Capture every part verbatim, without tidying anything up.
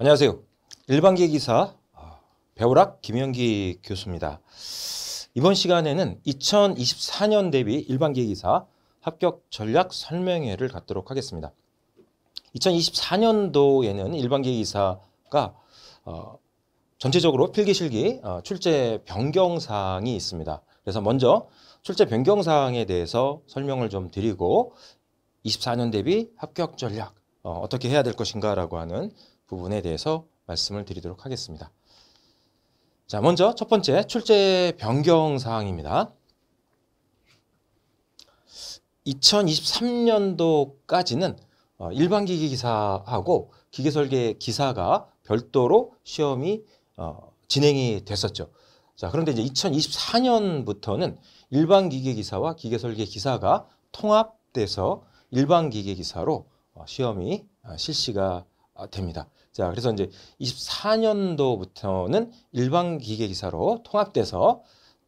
안녕하세요. 일반기기사 배울학 김영기 교수입니다. 이번 시간에는 이천이십사 년 대비 일반기기사 합격 전략 설명회를 갖도록 하겠습니다. 이천이십사 년도에는 일반기기사가 어, 전체적으로 필기실기 어, 출제 변경사항이 있습니다. 그래서 먼저 출제 변경사항에 대해서 설명을 좀 드리고 이십사 년 대비 합격 전략 어, 어떻게 해야 될 것인가 라고 하는 부분에 대해서 말씀을 드리도록 하겠습니다. 자, 먼저 첫 번째 출제 변경 사항입니다. 이천이십삼 년도까지는 일반기기 기사하고 기계설계 기사가 별도로 시험이 진행이 됐었죠. 자, 그런데 이제 이천이십사 년부터는 일반기기 기사와 기계설계 기사가 통합돼서 일반기기 기사로 시험이 실시가 됩니다. 자, 그래서 이제 이십사 년도부터는 일반 기계기사로 통합돼서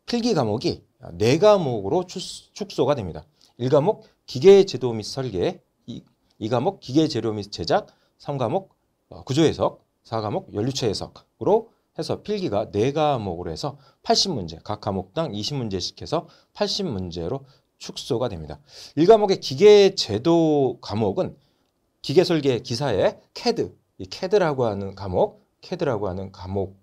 필기 과목이 네 과목으로 축소가 됩니다. 일 과목 기계 제도 및 설계, 이 과목 기계 재료 및 제작, 삼 과목 구조 해석, 사 과목 연료체 해석으로 해서 필기가 네 과목으로 해서 팔십 문제, 각 과목당 이십 문제씩 해서 팔십 문제로 축소가 됩니다. 일 과목의 기계 제도 과목은 기계설계 기사의 캐드, 이 캐드라고 하는 과목, 캐드라고 하는 과목의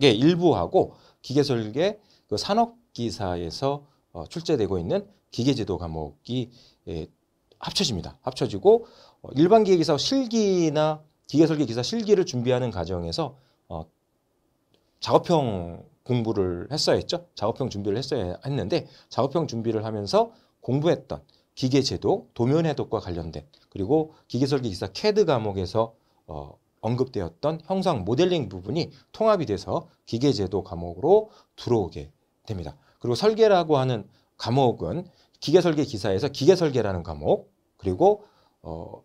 일부하고 기계설계 그 산업기사에서 어, 출제되고 있는 기계제도 과목이 예, 합쳐집니다. 합쳐지고 어, 일반기계기사 실기나 기계설계 기사 실기를 준비하는 과정에서 어, 작업형 공부를 했어야 했죠. 작업형 준비를 했어야 했는데 작업형 준비를 하면서 공부했던 기계제도, 도면해독과 관련된 그리고 기계설계기사 캐드 과목에서 어, 언급되었던 형상 모델링 부분이 통합이 돼서 기계제도 과목으로 들어오게 됩니다. 그리고 설계라고 하는 과목은 기계설계기사에서 기계설계라는 과목 그리고 어,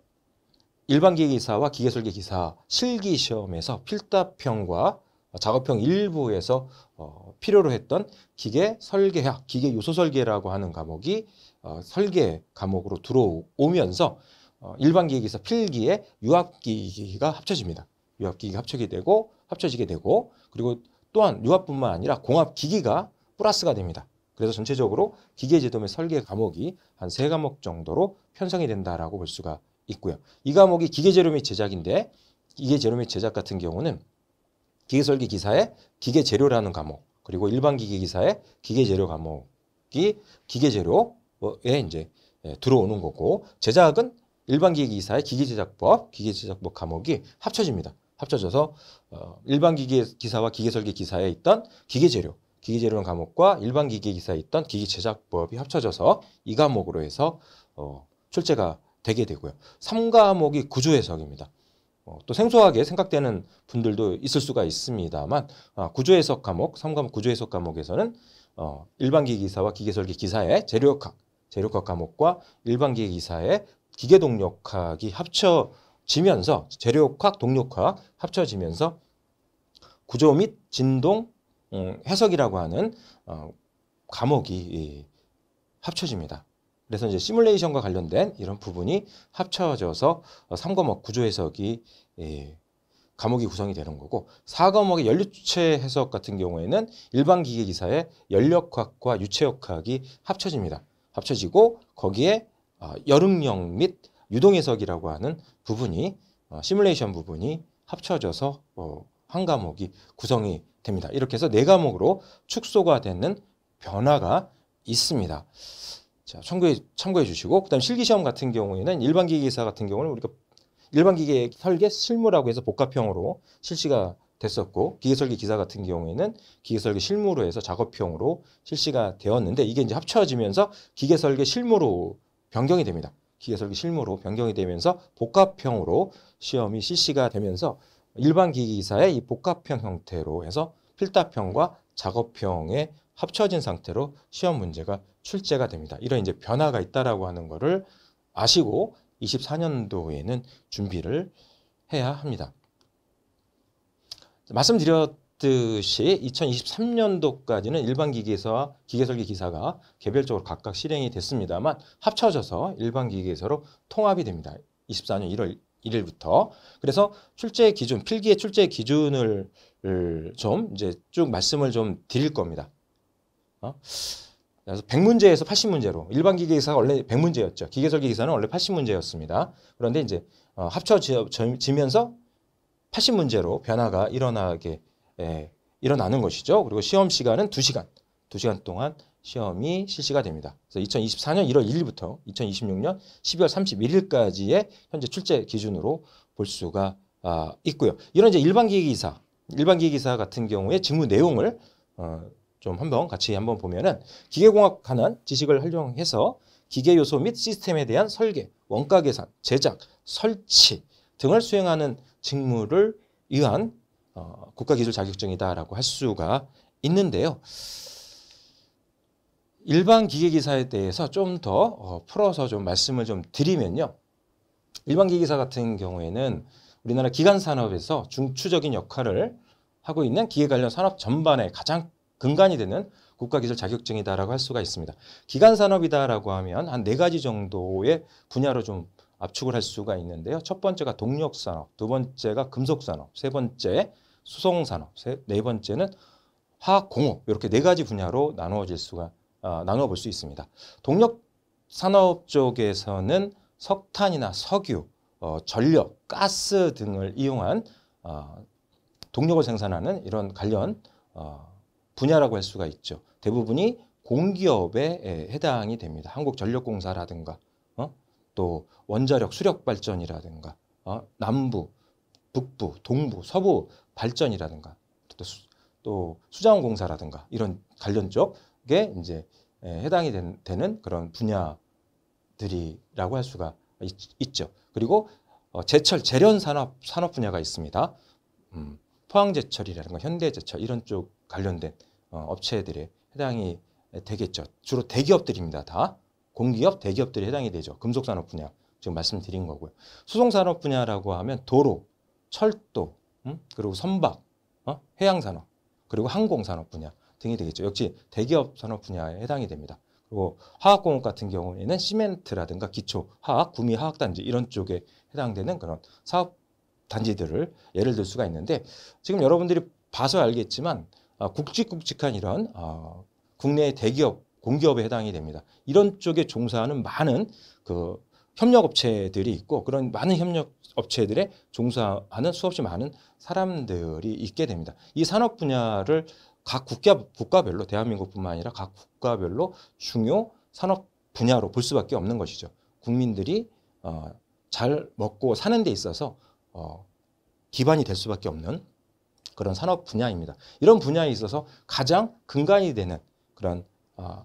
일반기기사와 기계설계기사 실기시험에서 필답형과 작업형 일부에서 어, 필요로 했던 기계설계학, 기계요소설계라고 하는 과목이 어, 설계 과목으로 들어오면서 어, 일반기기기사 필기에 유합기기기가 합쳐집니다. 유합기기기가 합쳐지게 되고 합쳐지게 되고 그리고 또한 유합뿐만 아니라 공합기기가 플러스가 됩니다. 그래서 전체적으로 기계제도 및 설계 과목이 한 세 과목 정도로 편성이 된다라고 볼 수가 있고요. 이 과목이 기계재료 및 제작인데 기계재료 및 제작 같은 경우는 기계설계 기사의 기계재료라는 과목 그리고 일반기기기사의 기계재료 과목이 기계재료 에 이제 들어오는 거고 제작은 일반기기기사의 기계제작법, 기계제작법 과목이 합쳐집니다. 합쳐져서 일반기기기사와 기계설계기사에 있던 기계재료, 기계재료는 과목과 일반기기기사에 있던 기계제작법이 합쳐져서 이 과목으로 해서 출제가 되게 되고요. 삼 과목이 구조해석입니다. 또 생소하게 생각되는 분들도 있을 수가 있습니다만 구조해석 과목, 삼 과목 구조해석 과목에서는 일반기기기사와 기계설계기사의 재료역학, 재료학 과목과 일반기기사의 기계동력학이 합쳐지면서 재료학, 동력학 합쳐지면서 구조 및 진동 음, 해석이라고 하는 어, 과목이 합쳐집니다. 그래서 이제 시뮬레이션과 관련된 이런 부분이 합쳐져서 삼 과목 구조해석이 예, 과목이 구성이 되는 거고 사 과목의 연료체 해석 같은 경우에는 일반기계기사의 연력학과 유체역학이 합쳐집니다. 합쳐지고 거기에 여름형 및 유동해석이라고 하는 부분이 시뮬레이션 부분이 합쳐져서 한 과목이 구성이 됩니다. 이렇게 해서 네 과목으로 축소가 되는 변화가 있습니다. 자, 참고해, 참고해 주시고 그다음 실기시험 같은 경우에는 일반기계기사 같은 경우는 우리가 일반기계 설계 실무라고 해서 복합형으로 실시가 됐었고 기계설계 기사 같은 경우에는 기계설계 실무로 해서 작업형으로 실시가 되었는데 이게 이제 합쳐지면서 기계설계 실무로 변경이 됩니다. 기계설계 실무로 변경이 되면서 복합형으로 시험이 실시가 되면서 일반기기사의 이 복합형 형태로 해서 필답형과 작업형에 합쳐진 상태로 시험 문제가 출제가 됩니다. 이런 이제 변화가 있다라고 하는 거를 아시고 이십사 년도에는 준비를 해야 합니다. 말씀드렸듯이 이천이십삼 년도까지는 일반기기사와 기계설계기사가 개별적으로 각각 실행이 됐습니다만 합쳐져서 일반기기사로 통합이 됩니다. 이십사 년 일 월 일일부터. 그래서 출제 기준, 필기의 출제 기준을 좀 이제 쭉 말씀을 좀 드릴 겁니다. 어? 그래서 백 문제에서 팔십 문제로, 일반 기계기사가 원래 백 문제였죠. 기계설계기사는 원래 팔십 문제였습니다. 그런데 이제 어, 합쳐지면서 팔십 문제로 변화가 일어나게 예, 일어나는 것이죠. 그리고 시험 시간은 두 시간, 두 시간 동안 시험이 실시가 됩니다. 그래서 이천이십사 년 일월 일일부터 이천이십육 년 십이월 삼십일일까지의 현재 출제 기준으로 볼 수가 아, 있고요. 이런 이제 일반 기계기사, 일반 기계기사 같은 경우에 직무 내용을 어, 좀 한번 같이 한번 보면은 기계공학 관한 지식을 활용해서 기계 요소 및 시스템에 대한 설계, 원가 계산, 제작, 설치 등을 수행하는 직무를 위한 어, 국가기술 자격증이다라고 할 수가 있는데요. 일반 기계기사에 대해서 좀 더 어, 풀어서 좀 말씀을 좀 드리면요. 일반 기계기사 같은 경우에는 우리나라 기간산업에서 중추적인 역할을 하고 있는 기계 관련 산업 전반에 가장 근간이 되는 국가기술 자격증이다라고 할 수가 있습니다. 기간산업이다라고 하면 한 네 가지 정도의 분야로 좀 압축을 할 수가 있는데요. 첫 번째가 동력산업, 두 번째가 금속산업, 세 번째 수송산업, 네 번째는 화학공업, 이렇게 네 가지 분야로 나누어질 수가 어, 나누어 볼 수 있습니다. 동력산업 쪽에서는 석탄이나 석유, 어, 전력, 가스 등을 이용한 어, 동력을 생산하는 이런 관련 어, 분야라고 할 수가 있죠. 대부분이 공기업에 해당이 됩니다. 한국전력공사라든가 어? 또 원자력 수력발전이라든가 어? 남부, 북부, 동부, 서부 발전이라든가 또, 수, 또 수자원공사라든가 이런 관련 쪽에 이제 해당이 된, 되는 그런 분야들이라고 할 수가 있, 있죠. 그리고 제철, 재련산업 산업 분야가 있습니다. 음, 포항제철이라든가 현대제철 이런 쪽 관련된 어, 업체들에 해당이 되겠죠. 주로 대기업들입니다. 다 공기업, 대기업들이 해당이 되죠. 금속산업 분야 지금 말씀드린 거고요. 수송산업 분야라고 하면 도로, 철도, 음? 그리고 선박, 어? 해양산업, 그리고 항공산업 분야 등이 되겠죠. 역시 대기업 산업 분야에 해당이 됩니다. 그리고 화학공업 같은 경우에는 시멘트라든가 기초화학, 구미화학단지 이런 쪽에 해당되는 그런 사업단지들을 예를 들 수가 있는데, 지금 여러분들이 봐서 알겠지만 아, 굵직굵직한 이런 어, 국내 대기업, 공기업에 해당이 됩니다. 이런 쪽에 종사하는 많은 그 협력업체들이 있고, 그런 많은 협력업체들에 종사하는 수없이 많은 사람들이 있게 됩니다. 이 산업 분야를 각 국가, 국가별로, 대한민국뿐만 아니라 각 국가별로 중요 산업 분야로 볼 수밖에 없는 것이죠. 국민들이 어, 잘 먹고 사는 데 있어서 어, 기반이 될 수밖에 없는 그런 산업 분야입니다. 이런 분야에 있어서 가장 근간이 되는 그런 어,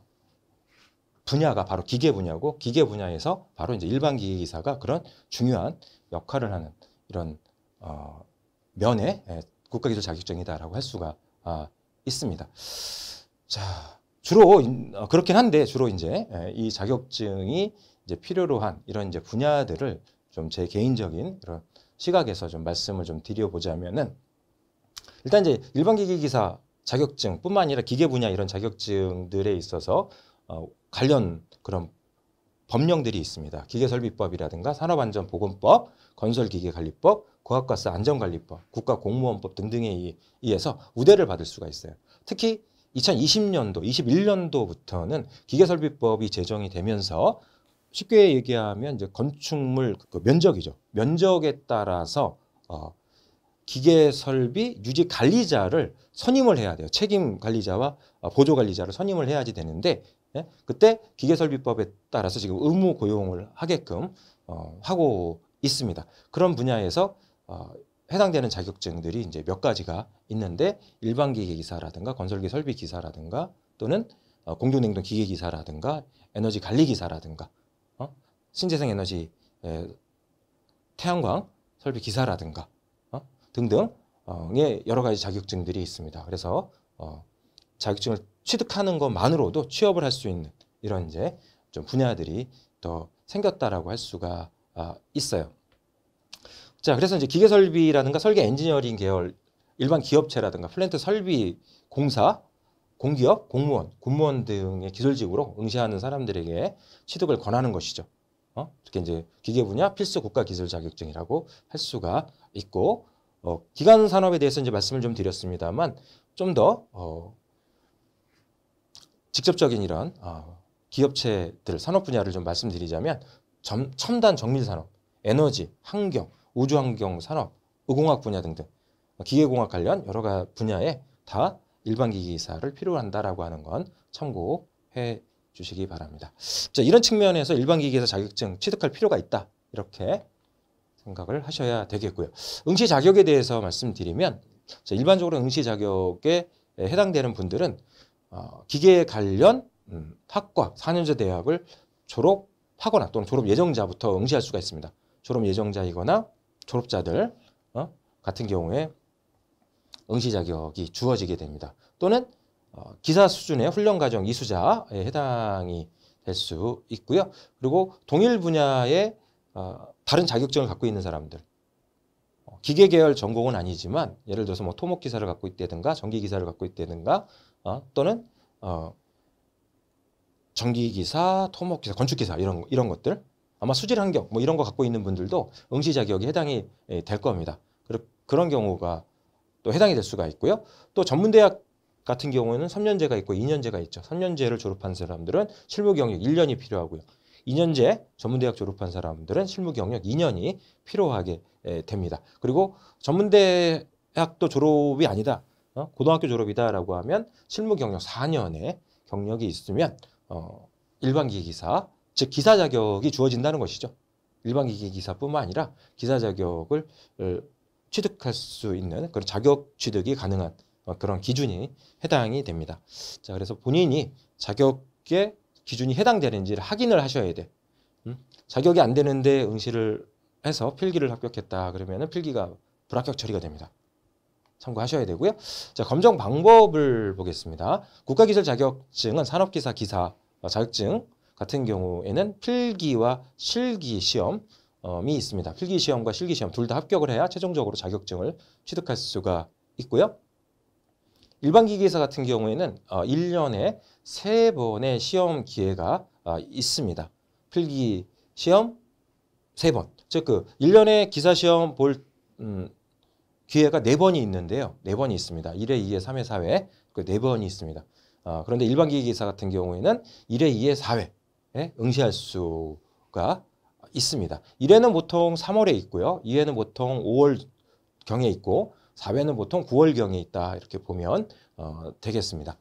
분야가 바로 기계 분야고, 기계 분야에서 바로 이제 일반 기계기사가 그런 중요한 역할을 하는 이런 어, 면의 예, 국가기술 자격증이다라고 할 수가 아, 있습니다. 자, 주로 인, 어, 그렇긴 한데 주로 이제 예, 이 자격증이 이제 필요로 한 이런 이제 분야들을 좀 제 개인적인 그런 시각에서 좀 말씀을 좀 드려보자면은, 일단 이제 일반 기계기사 자격증뿐만 아니라 기계 분야 이런 자격증들에 있어서 어, 관련 그런 법령들이 있습니다. 기계설비법이라든가 산업안전보건법, 건설기계관리법, 고압가스 안전관리법, 국가공무원법 등등에 의해서 우대를 받을 수가 있어요. 특히 이천이십 년도, 이십일 년도부터는 기계설비법이 제정이 되면서 쉽게 얘기하면 이제 건축물 그 면적이죠. 면적에 따라서 어, 기계설비 유지관리자를 선임을 해야 돼요. 책임관리자와 보조관리자를 선임을 해야지 되는데, 예? 그때 기계설비법에 따라서 지금 의무 고용을 하게끔 어, 하고 있습니다. 그런 분야에서 어, 해당되는 자격증들이 이제 몇 가지가 있는데, 일반기계기사라든가 건설기설비기사라든가 또는 어, 공동냉동기계기사라든가 에너지관리기사라든가 어? 신재생에너지 에, 태양광 설비기사라든가 등등의 여러 가지 자격증들이 있습니다. 그래서 어, 자격증을 취득하는 것만으로도 취업을 할 수 있는 이런 이제 좀 분야들이 더 생겼다라고 할 수가 아, 있어요. 자, 그래서 이제 기계설비라든가 설계 엔지니어링 계열 일반 기업체라든가 플랜트 설비 공사, 공기업, 공무원, 군무원 등의 기술직으로 응시하는 사람들에게 취득을 권하는 것이죠. 어? 이렇게 이제 기계 분야 필수 국가 기술 자격증이라고 할 수가 있고, 어, 기간 산업에 대해서 이제 말씀을 좀 드렸습니다만 좀 더 어, 직접적인 이런 어, 기업체들 산업 분야를 좀 말씀드리자면 점, 첨단 정밀 산업, 에너지, 환경, 우주 환경 산업, 의공학 분야 등등 기계공학 관련 여러 분야에 다 일반 기기사를 필요로 한다라고 하는 건 참고해 주시기 바랍니다. 자, 이런 측면에서 일반 기기사 자격증 취득할 필요가 있다 이렇게 생각을 하셔야 되겠고요. 응시 자격에 대해서 말씀드리면 자, 일반적으로 응시 자격에 해당되는 분들은 어, 기계 관련 음, 학과 사 년제 대학을 졸업하거나 또는 졸업 예정자부터 응시할 수가 있습니다. 졸업 예정자이거나 졸업자들 어? 같은 경우에 응시 자격이 주어지게 됩니다. 또는 어, 기사 수준의 훈련 과정 이수자에 해당이 될 수 있고요. 그리고 동일 분야의 어, 다른 자격증을 갖고 있는 사람들, 어, 기계 계열 전공은 아니지만 예를 들어서 뭐 토목 기사를 갖고 있다든가 전기 기사를 갖고 있다든가 어, 또는 어, 전기 기사, 토목 기사, 건축 기사 이런 이런 것들, 아마 수질 환경 뭐 이런 거 갖고 있는 분들도 응시 자격이 해당이 될 겁니다. 그런 경우가 또 해당이 될 수가 있고요. 또 전문대학 같은 경우에는 삼 년제가 있고 이 년제가 있죠. 삼 년제를 졸업한 사람들은 실무경력 일 년이 필요하고요. 이 년제 전문대학 졸업한 사람들은 실무경력 이 년이 필요하게 됩니다. 그리고 전문대학도 졸업이 아니다, 어? 고등학교 졸업이다라고 하면 실무경력 사 년의 경력이 있으면 어, 일반기기사, 즉 기사 자격이 주어진다는 것이죠. 일반기기기사뿐만 아니라 기사 자격을 취득할 수 있는 그런 자격 취득이 가능한 그런 기준이 해당이 됩니다. 자, 그래서 본인이 자격의 기준이 해당되는지를 확인을 하셔야 돼. 음? 자격이 안 되는데 응시를 해서 필기를 합격했다 그러면은 필기가 불합격 처리가 됩니다. 참고하셔야 되고요. 자, 검정 방법을 보겠습니다. 국가기술 자격증은 산업기사 기사 자격증 같은 경우에는 필기와 실기 시험 이 있습니다. 필기시험과 실기시험 둘 다 합격을 해야 최종적으로 자격증을 취득할 수가 있고요. 일반기기사 같은 경우에는 일 년에 세 번의 시험 기회가 있습니다. 필기시험 세 번, 즉 그 일 년에 기사시험 볼 음, 기회가 네 번이 있는데요. 네 번이 있습니다. 일 회, 이 회, 삼 회, 사 회 그 네 번이 있습니다. 어, 그런데 일반기기사 같은 경우에는 일 회, 이 회, 사 회에 응시할 수가 있습니다. 일 회는 보통 삼 월에 있고요. 이 회는 보통 오 월경에 있고 사 회는 보통 구 월경에 있다 이렇게 보면 어, 되겠습니다.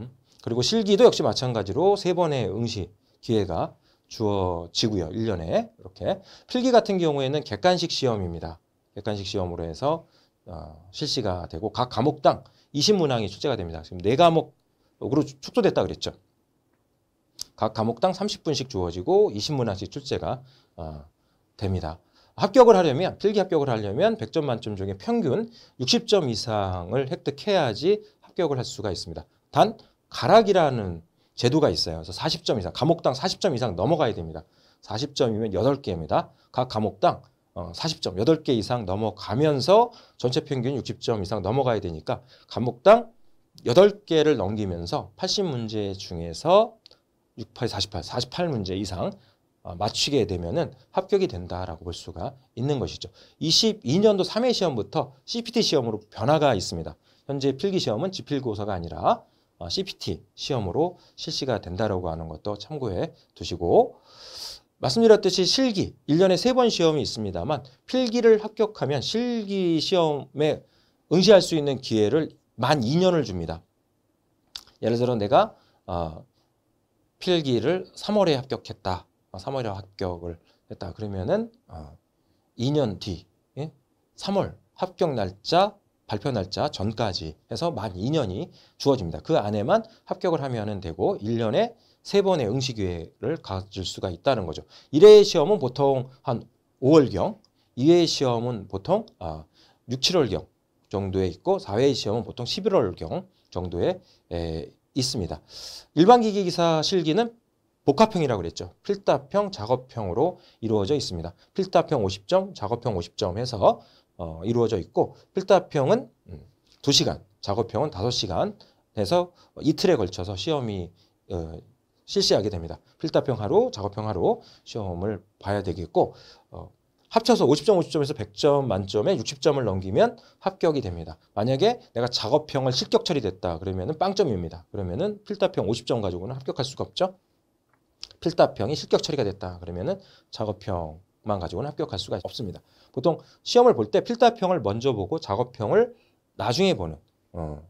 음? 그리고 실기도 역시 마찬가지로 세 번의 응시 기회가 주어지고요. 일 년에 이렇게. 필기 같은 경우에는 객관식 시험입니다. 객관식 시험으로 해서 어, 실시가 되고 각 과목당 이십 문항이 출제가 됩니다. 지금 네 과목으로 축소됐다 그랬죠. 각 과목당 삼십 분씩 주어지고 이십 문항씩 출제가 어, 됩니다. 합격을 하려면, 필기 합격을 하려면 백 점 만점 중에 평균 육십 점 이상을 획득해야지 합격을 할 수가 있습니다. 단 가락이라는 제도가 있어요. 그래서 사십 점 이상, 과목당 사십 점 이상 넘어가야 됩니다. 사십 점이면 여덟 개입니다. 각 과목당 어, 사십 점, 여덟 개 이상 넘어가면서 전체 평균 육십 점 이상 넘어가야 되니까 과목당 여덟 개를 넘기면서 팔십 문제 중에서 사십팔 문제 이상 맞추게 되면은 합격이 된다라고 볼 수가 있는 것이죠. 이십이 년도 삼 회 시험부터 씨피티 시험으로 변화가 있습니다. 현재 필기 시험은 지필고사가 아니라 씨피티 시험으로 실시가 된다라고 하는 것도 참고해 두시고, 말씀드렸듯이 실기 일 년에 세 번 시험이 있습니다만 필기를 합격하면 실기 시험에 응시할 수 있는 기회를 만 이 년을 줍니다. 예를 들어 내가 어, 필기를 삼 월에 합격했다. 삼 월에 합격을 했다. 그러면은 어, 이 년 뒤 예? 삼 월 합격 날짜, 발표 날짜 전까지 해서 만 이 년이 주어집니다. 그 안에만 합격을 하면은 되고 일 년에 세 번의 응시 기회를 가질 수가 있다는 거죠. 일 회 시험은 보통 한 오 월경, 이 회 시험은 보통 어, 육, 칠 월경 정도에 있고 사 회 시험은 보통 십일 월경 정도에 에, 있습니다. 일반기기기사 실기는 복합형이라고 그랬죠. 필답형, 작업형으로 이루어져 있습니다. 필답형 오십 점, 작업형 오십 점 해서 어, 이루어져 있고 필답형은 두 시간, 작업형은 다섯 시간 해서 이틀에 걸쳐서 시험이 어, 실시하게 됩니다. 필답형하로, 작업형하로 시험을 봐야 되겠고 어, 합쳐서 오십 점, 오십 점에서 백 점 만점에 육십 점을 넘기면 합격이 됩니다. 만약에 내가 작업형을 실격 처리됐다 그러면은 영 점입니다. 그러면은 필답형 오십 점 가지고는 합격할 수가 없죠. 필답형이 실격 처리가 됐다 그러면은 작업형만 가지고는 합격할 수가 없습니다. 보통 시험을 볼 때 필답형을 먼저 보고 작업형을 나중에 보는 어,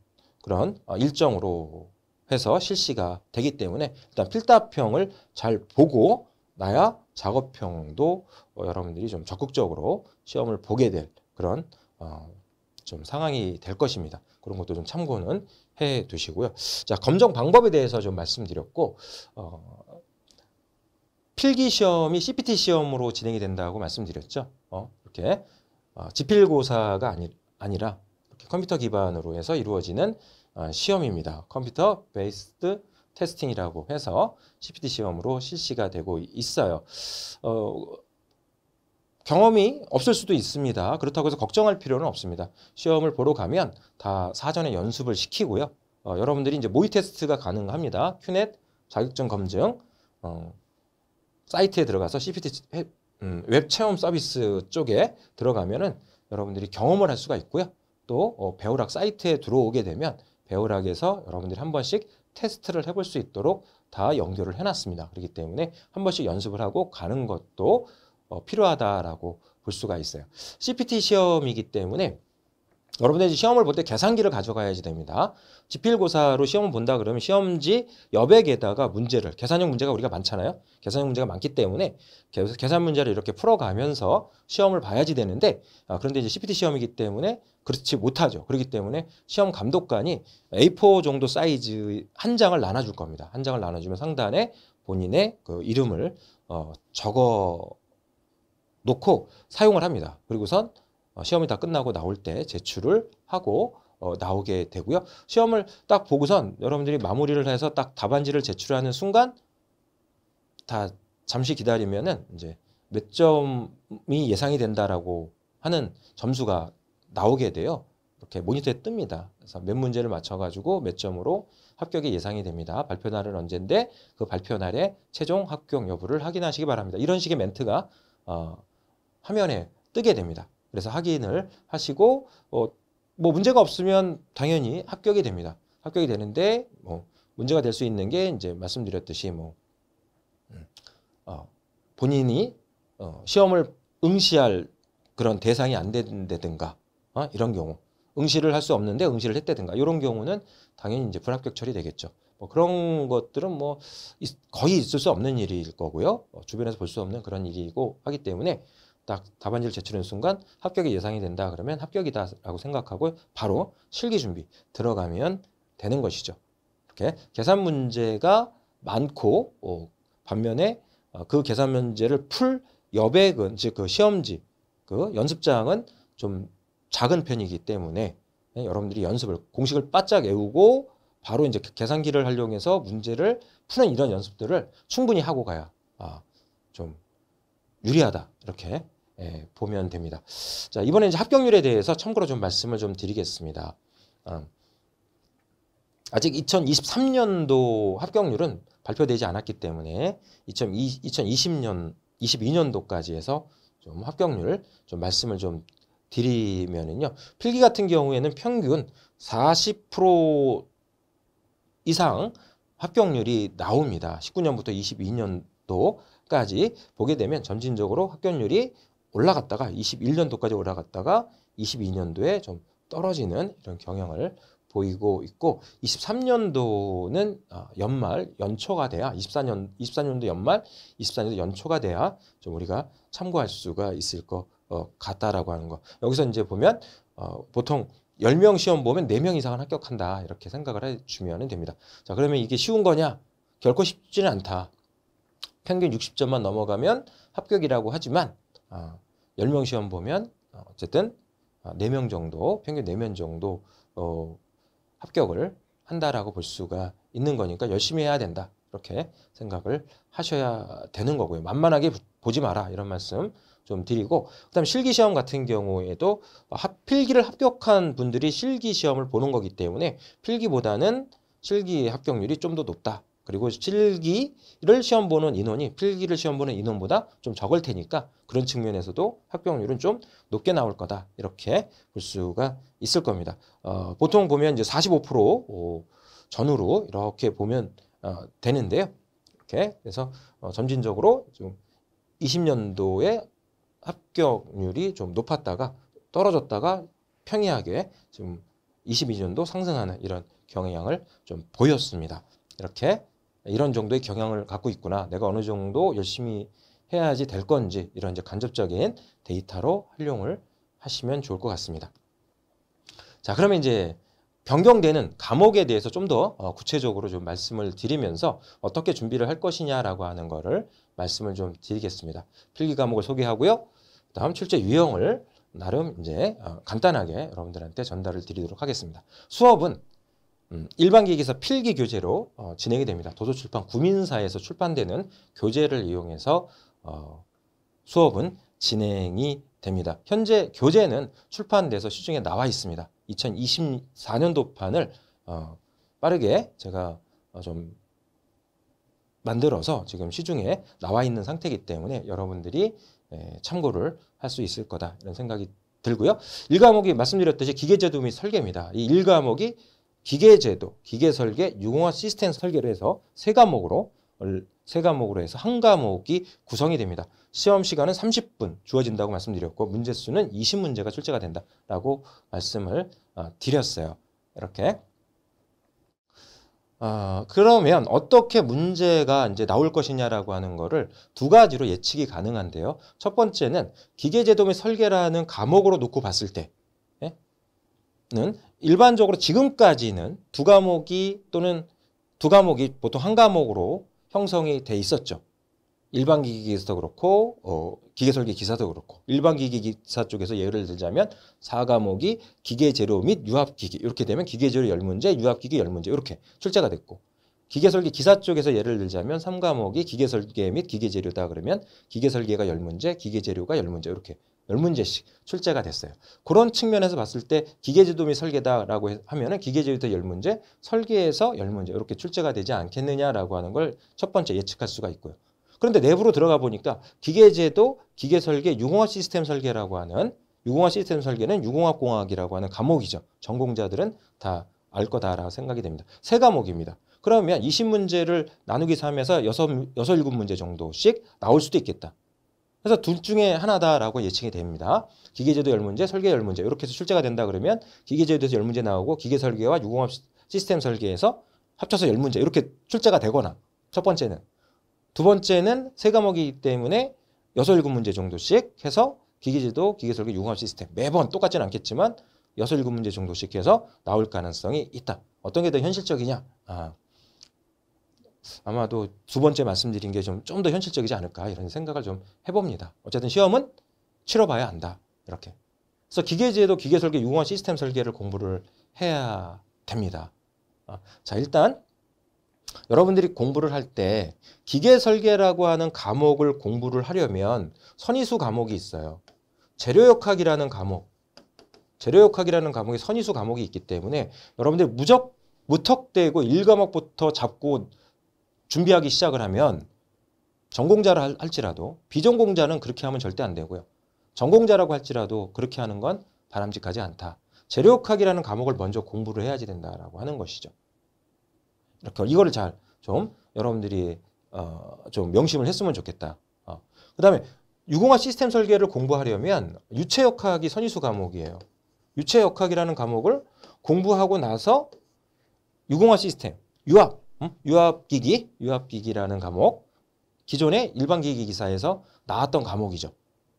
그런 일정으로 해서 실시가 되기 때문에 일단 필답형을 잘 보고 나야 작업형도 어, 여러분들이 좀 적극적으로 시험을 보게 될 그런 어, 좀 상황이 될 것입니다. 그런 것도 좀 참고는 해 두시고요. 자, 검정 방법에 대해서 좀 말씀드렸고 어, 필기 시험이 씨피티 시험으로 진행이 된다고 말씀드렸죠. 어, 이렇게 어, 지필고사가 아니, 아니라 이렇게 컴퓨터 기반으로 해서 이루어지는 어, 시험입니다. 컴퓨터 베이스드 테스팅이라고 해서 씨피티 시험으로 실시가 되고 있어요. 어, 경험이 없을 수도 있습니다. 그렇다고 해서 걱정할 필요는 없습니다. 시험을 보러 가면 다 사전에 연습을 시키고요. 어, 여러분들이 이제 모의 테스트가 가능합니다. 큐넷, 자격증 검증 어, 사이트에 들어가서 씨피티 음, 웹 체험 서비스 쪽에 들어가면은 여러분들이 경험을 할 수가 있고요. 또 어, 배울학 사이트에 들어오게 되면 배울학에서 여러분들이 한 번씩 테스트를 해볼 수 있도록 다 연결을 해놨습니다. 그렇기 때문에 한 번씩 연습을 하고 가는 것도 어, 필요하다라고 볼 수가 있어요. 씨피티 시험이기 때문에 여러분들이 시험을 볼 때 계산기를 가져가야지 됩니다. 지필고사로 시험을 본다 그러면 시험지 여백에다가 문제를, 계산형 문제가 우리가 많잖아요. 계산형 문제가 많기 때문에 계산 문제를 이렇게 풀어가면서 시험을 봐야지 되는데 아, 그런데 이제 씨피티 시험이기 때문에 그렇지 못하죠. 그렇기 때문에 시험 감독관이 에이 사 정도 사이즈 한 장을 나눠줄 겁니다. 한 장을 나눠주면 상단에 본인의 그 이름을 어, 적어 놓고 사용을 합니다. 그리고선 시험이 다 끝나고 나올 때 제출을 하고 어, 나오게 되고요. 시험을 딱 보고선 여러분들이 마무리를 해서 딱 답안지를 제출하는 순간 다 잠시 기다리면은 이제 몇 점이 예상이 된다라고 하는 점수가 나오게 돼요. 이렇게 모니터에 뜹니다. 그래서 몇 문제를 맞춰가지고 몇 점으로 합격이 예상이 됩니다. 발표날은 언젠데 그 발표날에 최종 합격 여부를 확인하시기 바랍니다. 이런 식의 멘트가 어, 화면에 뜨게 됩니다. 그래서 확인을 하시고 어, 뭐 문제가 없으면 당연히 합격이 됩니다. 합격이 되는데 뭐 문제가 될 수 있는 게 이제 말씀드렸듯이 뭐 어, 본인이 어, 시험을 응시할 그런 대상이 안 된다든가 어? 이런 경우 응시를 할 수 없는데 응시를 했다든가 이런 경우는 당연히 이제 불합격 처리되겠죠. 뭐 그런 것들은 뭐 거의 있을 수 없는 일일 거고요. 어, 주변에서 볼 수 없는 그런 일이고 하기 때문에 딱 답안지를 제출하는 순간 합격이 예상이 된다 그러면 합격이다 라고 생각하고 바로 실기 준비 들어가면 되는 것이죠. 이렇게 계산 문제가 많고 어, 반면에 어, 그 계산 문제를 풀 여백은 즉 그 시험지 그 연습장은 좀 작은 편이기 때문에 네, 여러분들이 연습을 공식을 바짝 외우고 바로 이제 계산기를 활용해서 문제를 푸는 이런 연습들을 충분히 하고 가야 아, 좀 유리하다 이렇게 예, 보면 됩니다. 자, 이번에 이제 합격률에 대해서 참고로 좀 말씀을 좀 드리겠습니다. 어, 아직 이천이십삼 년도 합격률은 발표되지 않았기 때문에 이천이십 년, 이십이 년도까지 해서 좀 합격률 좀 말씀을 좀 드리면은요. 필기 같은 경우에는 평균 사십 퍼센트 이상 합격률이 나옵니다. 십구 년부터 이십이 년도 까지 보게 되면 점진적으로 합격률이 올라갔다가 이십일 년도까지 올라갔다가 이십이 년도에 좀 떨어지는 이런 경향을 보이고 있고 이십삼 년도는 연말 연초가 돼야 이십사 년 이십사 년도 연말 이십사 년도 연초가 돼야 좀 우리가 참고할 수가 있을 것 같다라고 하는 거. 여기서 이제 보면 어, 보통 열 명 시험 보면 네 명 이상은 합격한다 이렇게 생각을 해주면 됩니다. 자, 그러면 이게 쉬운 거냐? 결코 쉽지는 않다. 평균 육십 점만 넘어가면 합격이라고 하지만 어, 열 명 시험 보면 어쨌든 네 명 정도, 평균 네 명 정도 어, 합격을 한다라고 볼 수가 있는 거니까 열심히 해야 된다. 이렇게 생각을 하셔야 되는 거고요. 만만하게 보지 마라 이런 말씀 좀 드리고 그다음 실기시험 같은 경우에도 필기를 합격한 분들이 실기시험을 보는 거기 때문에 필기보다는 실기 합격률이 좀 더 높다. 그리고 실기를 시험 보는 인원이 필기를 시험 보는 인원보다 좀 적을 테니까 그런 측면에서도 합격률은 좀 높게 나올 거다. 이렇게 볼 수가 있을 겁니다. 어, 보통 보면 이제 사십오 퍼센트 전후로 이렇게 보면 어, 되는데요. 이렇게 그래서 어, 점진적으로 좀 이십 년도에 합격률이 좀 높았다가 떨어졌다가 평이하게 지금 이십이 년도 상승하는 이런 경향을 좀 보였습니다. 이렇게 이런 정도의 경향을 갖고 있구나. 내가 어느 정도 열심히 해야지 될 건지 이런 이제 간접적인 데이터로 활용을 하시면 좋을 것 같습니다. 자, 그러면 이제 변경되는 과목에 대해서 좀 더 구체적으로 좀 말씀을 드리면서 어떻게 준비를 할 것이냐라고 하는 거를 말씀을 좀 드리겠습니다. 필기 과목을 소개하고요. 그다음 출제 유형을 나름 이제 간단하게 여러분들한테 전달을 드리도록 하겠습니다. 수업은 음, 일반기기에서 필기 교재로 어, 진행이 됩니다. 도서출판 구민사에서 출판되는 교재를 이용해서 어, 수업은 진행이 됩니다. 현재 교재는 출판돼서 시중에 나와 있습니다. 이천이십사 년도 판을 어, 빠르게 제가 어, 좀 만들어서 지금 시중에 나와 있는 상태이기 때문에 여러분들이 에, 참고를 할 수 있을 거다 이런 생각이 들고요. 일 과목이 말씀드렸듯이 기계제도 및 설계입니다. 이 일 과목이 기계제도, 기계설계, 유공화 시스템 설계로 해서 세 과목으로 세 과목으로 해서 한 과목이 구성이 됩니다. 시험 시간은 삼십 분 주어진다고 말씀드렸고 문제 수는 이십 문제가 출제가 된다라고 말씀을 어, 드렸어요. 이렇게 어, 그러면 어떻게 문제가 이제 나올 것이냐라고 하는 거를 두 가지로 예측이 가능한데요. 첫 번째는 기계제도 및 설계라는 과목으로 놓고 봤을 때. 는 일반적으로 지금까지는 두 과목이 또는 두 과목이 보통 한 과목으로 형성이 돼 있었죠. 일반기기기사도 그렇고 어, 기계설계 기사도 그렇고 일반기기기사 쪽에서 예를 들자면 사 과목이 기계재료 및 유압기기 이렇게 되면 기계재료 십 문제, 유압기기 십 문제 이렇게 출제가 됐고 기계설계 기사 쪽에서 예를 들자면 삼 과목이 기계설계 및 기계재료다 그러면 기계설계가 십 문제, 기계재료가 십 문제 이렇게 십 문제씩 출제가 됐어요. 그런 측면에서 봤을 때 기계제도 및 설계다라고 하면은 기계제도에서 십 문제, 설계에서 십 문제 이렇게 출제가 되지 않겠느냐라고 하는 걸 첫 번째 예측할 수가 있고요. 그런데 내부로 들어가 보니까 기계제도, 기계설계, 유공화 시스템 설계라고 하는 유공화 시스템 설계는 유공학공학이라고 하는 과목이죠. 전공자들은 다 알 거다라고 생각이 됩니다. 세 과목입니다. 그러면 이십 문제를 나누기 삼에서 육, 칠 문제 정도씩 나올 수도 있겠다. 그래서 둘 중에 하나다라고 예측이 됩니다. 기계제도 십 문제, 설계 십 문제 이렇게 해서 출제가 된다 그러면 기계제도에서 십 문제 나오고 기계설계와 유공업 시스템 설계에서 합쳐서 십 문제 이렇게 출제가 되거나 첫 번째는 두 번째는 세 과목이기 때문에 육, 칠 문제 정도씩 해서 기계제도, 기계설계, 유공업 시스템 매번 똑같지는 않겠지만 육, 칠 문제 정도씩 해서 나올 가능성이 있다. 어떤 게 더 현실적이냐? 아. 아마도 두 번째 말씀드린 게 좀 좀 더 현실적이지 않을까 이런 생각을 좀 해봅니다. 어쨌든 시험은 치러봐야 한다. 이렇게. 그래서 기계제도, 기계설계, 유공화 시스템 설계를 공부를 해야 됩니다. 아, 자 일단 여러분들이 공부를 할 때 기계설계라고 하는 과목을 공부를 하려면 선의수 과목이 있어요. 재료역학이라는 과목, 재료역학이라는 과목이 선의수 과목이 있기 때문에 여러분들이 무적, 무턱대고 일 과목부터 잡고 준비하기 시작을 하면 전공자를 할지라도 비전공자는 그렇게 하면 절대 안 되고요. 전공자라고 할지라도 그렇게 하는 건 바람직하지 않다. 재료역학이라는 과목을 먼저 공부를 해야지 된다라고 하는 것이죠. 이렇게 이거를 잘 좀 여러분들이 어, 좀 명심을 했으면 좋겠다. 어. 그다음에 유공화 시스템 설계를 공부하려면 유체역학이 선의수 과목이에요. 유체역학이라는 과목을 공부하고 나서 유공화 시스템, 유압. 음? 유압기기, 유압기기라는 과목 기존의 일반기기기사에서 나왔던 과목이죠.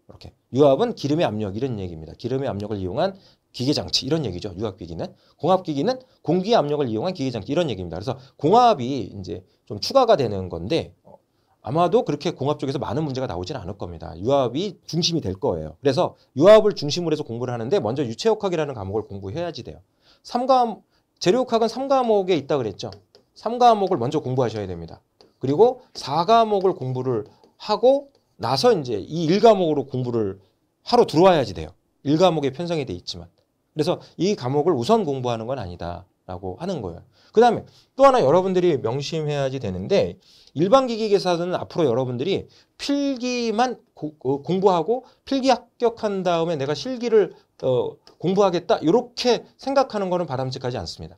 이렇게 유압은 기름의 압력 이런 얘기입니다. 기름의 압력을 이용한 기계장치 이런 얘기죠. 유압기기는 공압기기는 공기의 압력을 이용한 기계장치 이런 얘기입니다. 그래서 공압이 이제 좀 추가가 되는 건데 어, 아마도 그렇게 공압 쪽에서 많은 문제가 나오진 않을 겁니다. 유압이 중심이 될 거예요. 그래서 유압을 중심으로 해서 공부를 하는데 먼저 유체역학이라는 과목을 공부해야지 돼요. 삼 과, 재료역학은 삼 과목에 있다 그랬죠. 삼 과목을 먼저 공부하셔야 됩니다. 그리고 사 과목을 공부를 하고 나서 이제 이 일 과목으로 공부를 하러 들어와야지 돼요. 일 과목에 편성이 돼 있지만. 그래서 이 과목을 우선 공부하는 건 아니다. 라고 하는 거예요. 그 다음에 또 하나 여러분들이 명심해야지 되는데, 일반 기기계사는 앞으로 여러분들이 필기만 고, 어, 공부하고 필기 합격한 다음에 내가 실기를 어, 공부하겠다 이렇게 생각하는 거는 바람직하지 않습니다.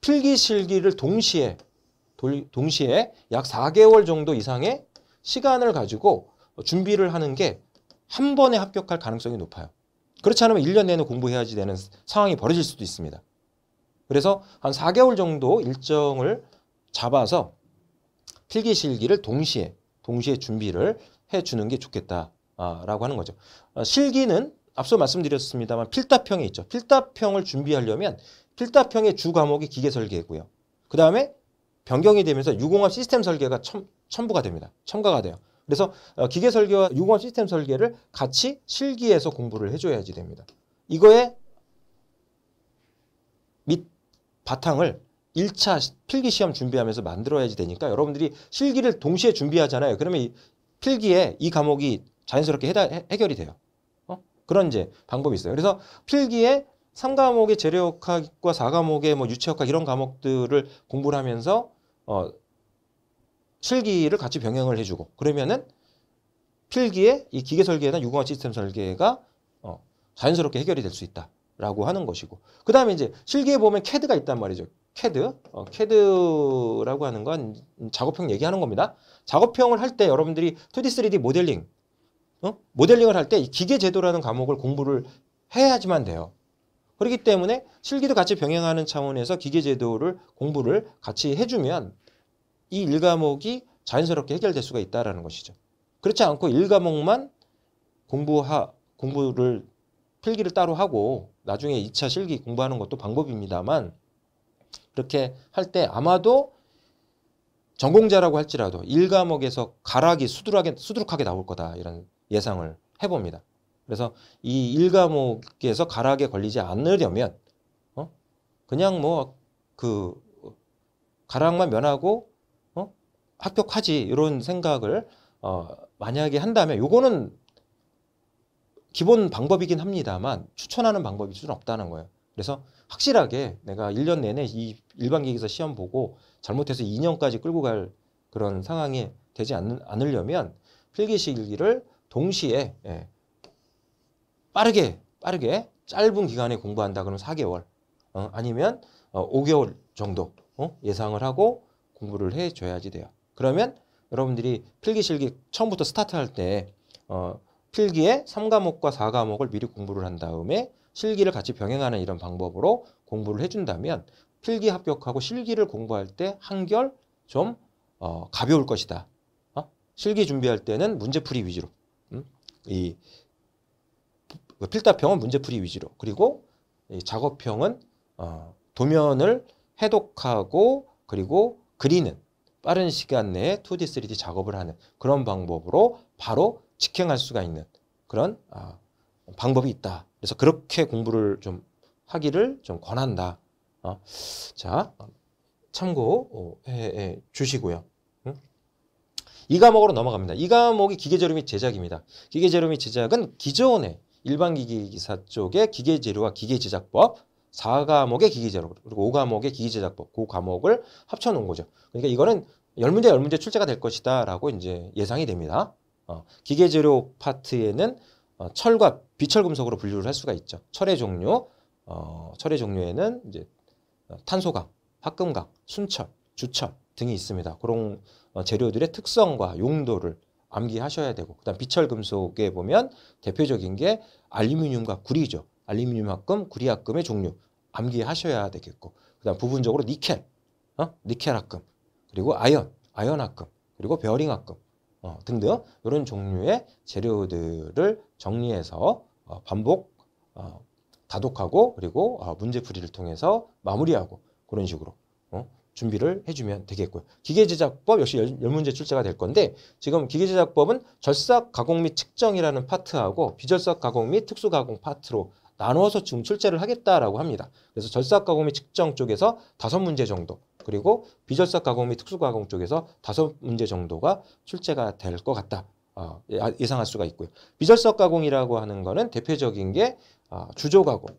필기 실기를 동시에 돌, 동시에 약 사 개월 정도 이상의 시간을 가지고 준비를 하는 게 한 번에 합격할 가능성이 높아요. 그렇지 않으면 일 년 내내 공부해야지 되는 상황이 벌어질 수도 있습니다. 그래서 한 사 개월 정도 일정을 잡아서 필기 실기를 동시에 동시에 준비를 해주는 게 좋겠다라고 하는 거죠. 실기는 앞서 말씀드렸습니다만 필답형이 있죠. 필답형을 준비하려면 필답형의 주 과목이 기계설계고요. 그 다음에 변경이 되면서 유공업 시스템 설계가 첨, 첨부가 됩니다. 첨가가 돼요. 그래서 기계설계와 유공업 시스템 설계를 같이 실기해서 공부를 해줘야지 됩니다. 이거에 밑 바탕을 일 차 필기시험 준비하면서 만들어야지 되니까, 여러분들이 실기를 동시에 준비하잖아요. 그러면 이 필기에 이 과목이 자연스럽게 해다, 해, 해결이 돼요. 어? 그런 이제 방법이 있어요. 그래서 필기에 삼 과목의 재료역학과 사 과목의 뭐 유체역학 이런 과목들을 공부를 하면서 어, 실기를 같이 병행을 해주고, 그러면은 필기에 이 기계설계나 유공학 시스템 설계가 어, 자연스럽게 해결이 될 수 있다 라고 하는 것이고, 그 다음에 이제 실기에 보면 캐드가 있단 말이죠. 캐드, 어, 캐드라고 하는 건 작업형 얘기하는 겁니다. 작업형을 할 때 여러분들이 투디 쓰리디 모델링, 어? 모델링을 할 때 기계제도라는 과목을 공부를 해야지만 돼요. 그렇기 때문에 실기도 같이 병행하는 차원에서 기계제도를 공부를 같이 해주면 이 일 과목이 자연스럽게 해결될 수가 있다라는 것이죠. 그렇지 않고 일 과목만 공부하, 공부를 필기를 따로 하고 나중에 이 차 실기 공부하는 것도 방법입니다만, 그렇게 할 때 아마도 전공자라고 할지라도 일 과목에서 가락이 수두룩하게, 수두룩하게 나올 거다 이런 예상을 해봅니다. 그래서 이 일 과목에서 가락에 걸리지 않으려면 어? 그냥 뭐 그 가락만 면하고 어? 합격하지 이런 생각을 어, 만약에 한다면, 요거는 기본 방법이긴 합니다만 추천하는 방법일 수는 없다는 거예요. 그래서 확실하게 내가 일 년 내내 이 일반기기사 시험 보고 잘못해서 이 년까지 끌고 갈 그런 상황이 되지 않으려면 필기실기를 동시에 예, 빠르게 빠르게 짧은 기간에 공부한다 그러면 사 개월 어, 아니면 어, 오 개월 정도 어? 예상을 하고 공부를 해줘야지 돼요. 그러면 여러분들이 필기실기 처음부터 스타트할 때 어, 필기에 삼 과목과 사 과목을 미리 공부를 한 다음에 실기를 같이 병행하는 이런 방법으로 공부를 해준다면 필기 합격하고 실기를 공부할 때 한결 좀 어, 가벼울 것이다. 어? 실기 준비할 때는 문제풀이 위주로, 음? 이 필답형은 문제풀이 위주로, 그리고 이 작업형은 어, 도면을 해독하고 그리고 그리는 빠른 시간 내에 투디 쓰리디 작업을 하는 그런 방법으로 바로 직행할 수가 있는 그런 어, 방법이 있다. 그래서 그렇게 공부를 좀 하기를 좀 권한다. 어? 자, 참고해 주시고요. 응? 이 과목으로 넘어갑니다. 이 과목이 기계재료 및 제작입니다. 기계재료 및 제작은 기존의 일반기기기사 쪽의 기계재료와 기계제작법, 사 과목의 기계재료 그리고 오 과목의 기계제작법, 그 과목을 합쳐놓은 거죠. 그러니까 이거는 십 문제 십 문제 출제가 될 것이다 라고 이제 예상이 됩니다. 어, 기계재료 파트에는 어, 철과 비철금속으로 분류를 할 수가 있죠. 철의 종류, 어, 철의 종류에는 이제 탄소강, 합금강, 순철, 주철 등이 있습니다. 그런 어, 재료들의 특성과 용도를 암기하셔야 되고, 그다음 비철금속에 보면 대표적인 게 알루미늄과 구리죠. 알루미늄 합금, 구리 합금의 종류 암기하셔야 되겠고, 그다음 부분적으로 니켈, 어? 니켈 합금, 그리고 아연, 아연 합금, 그리고 베어링 합금. 어, 등등 이런 종류의 재료들을 정리해서 어, 반복 어, 다독하고 그리고 어, 문제풀이를 통해서 마무리하고 그런 식으로 어, 준비를 해주면 되겠고요. 기계제작법 역시 십 문제 출제가 될 건데, 지금 기계제작법은 절삭 가공 및 측정이라는 파트하고 비절삭 가공 및 특수 가공 파트로 나누어서 지금 출제를 하겠다라고 합니다. 그래서 절삭 가공 및 측정 쪽에서 다섯 문제 정도, 그리고 비절삭 가공 및 특수 가공 쪽에서 다섯 문제 정도가 출제가 될 것 같다 어, 예상할 수가 있고요. 비절삭 가공이라고 하는 거는 대표적인 게 어, 주조 가공,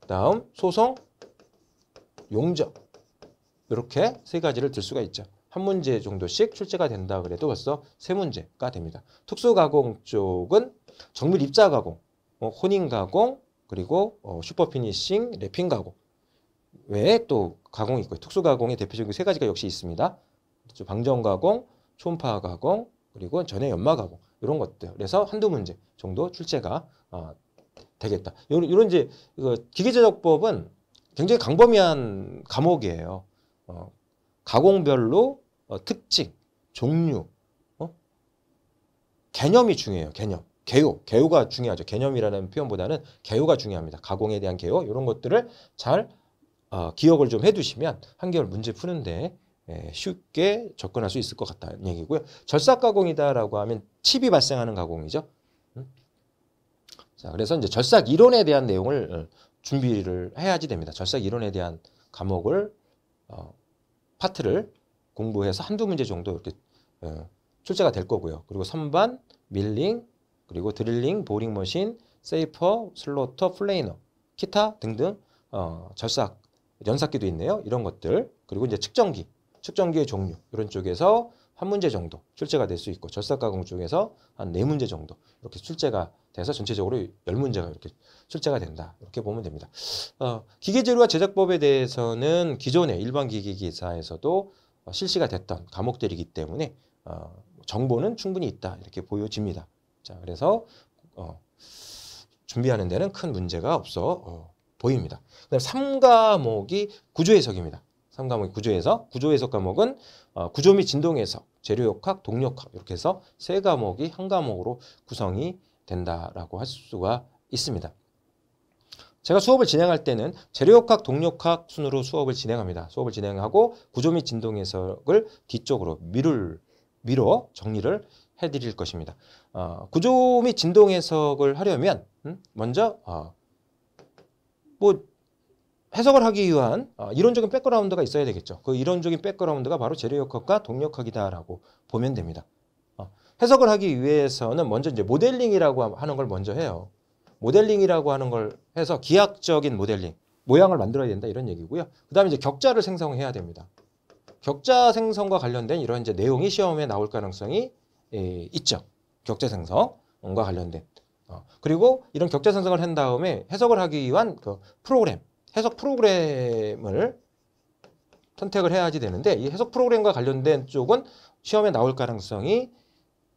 그다음 소성, 용접 이렇게 세 가지를 들 수가 있죠. 한 문제 정도씩 출제가 된다 그래도 벌써 세 문제가 됩니다. 특수가공 쪽은 정밀 입자 가공, 어, 혼인 가공, 그리고 어, 슈퍼 피니싱, 랩핑 가공 외에 또 가공이 있고요. 특수가공의 대표적인 세 가지가 역시 있습니다. 방전 가공, 초음파 가공, 그리고 전해 연마 가공 이런 것들. 그래서 한두 문제 정도 출제가 어, 되겠다. 이런, 이런 이제 기계제작법은 굉장히 광범위한 과목이에요. 어, 가공별로 어, 특징, 종류, 어? 개념이 중요해요. 개념, 개요, 개요가 중요하죠. 개념이라는 표현보다는 개요가 중요합니다. 가공에 대한 개요 이런 것들을 잘 어, 기억을 좀 해두시면 한결 문제 푸는데 예, 쉽게 접근할 수 있을 것 같다는 얘기고요. 절삭 가공이다라고 하면 칩이 발생하는 가공이죠. 음? 자, 그래서 이제 절삭 이론에 대한 내용을 준비를 해야지 됩니다. 절삭 이론에 대한 과목을 어, 파트를 공부해서 한두 문제 정도 이렇게 어, 출제가 될 거고요. 그리고 선반, 밀링, 그리고 드릴링, 보링 머신, 세이퍼, 슬로터, 플레이너, 기타 등등 어, 절삭, 연삭기도 있네요. 이런 것들 그리고 이제 측정기, 측정기의 종류 이런 쪽에서 한 문제 정도 출제가 될 수 있고 절삭 가공 쪽에서 한 네 문제 정도 이렇게 출제가 돼서 전체적으로 열 문제가 이렇게 출제가 된다 이렇게 보면 됩니다. 어, 기계재료와 제작법에 대해서는 기존의 일반 기계기사에서도 어, 실시가 됐던 과목들이기 때문에 어, 정보는 충분히 있다 이렇게 보여집니다. 자, 그래서 어, 준비하는 데는 큰 문제가 없어 어, 보입니다. 그다음 삼 과목이 구조해석입니다. 삼 과목이 구조해석, 구조해석 과목은 어, 구조 및 진동해석, 재료역학, 동력학 이렇게 해서 세 과목이 한 과목으로 구성이 된다라고 할 수가 있습니다. 제가 수업을 진행할 때는 재료역학, 동력학 순으로 수업을 진행합니다. 수업을 진행하고 구조 및 진동해석을 뒤쪽으로 미룰, 미뤄 정리를 해드릴 것입니다. 어, 구조 및 진동해석을 하려면 음? 먼저 어, 뭐 해석을 하기 위한 이론적인 백그라운드가 있어야 되겠죠. 그 이론적인 백그라운드가 바로 재료역학과 동력학이다라고 보면 됩니다. 해석을 하기 위해서는 먼저 이제 모델링이라고 하는 걸 먼저 해요. 모델링이라고 하는 걸 해서 기하학적인 모델링, 모양을 만들어야 된다 이런 얘기고요. 그 다음에 이제 격자를 생성해야 됩니다. 격자 생성과 관련된 이런 이제 내용이 시험에 나올 가능성이 있죠. 격자 생성과 관련된. 그리고 이런 격자 생성을 한 다음에 해석을 하기 위한 그 프로그램, 해석 프로그램을 선택을 해야지 되는데 이 해석 프로그램과 관련된 쪽은 시험에 나올 가능성이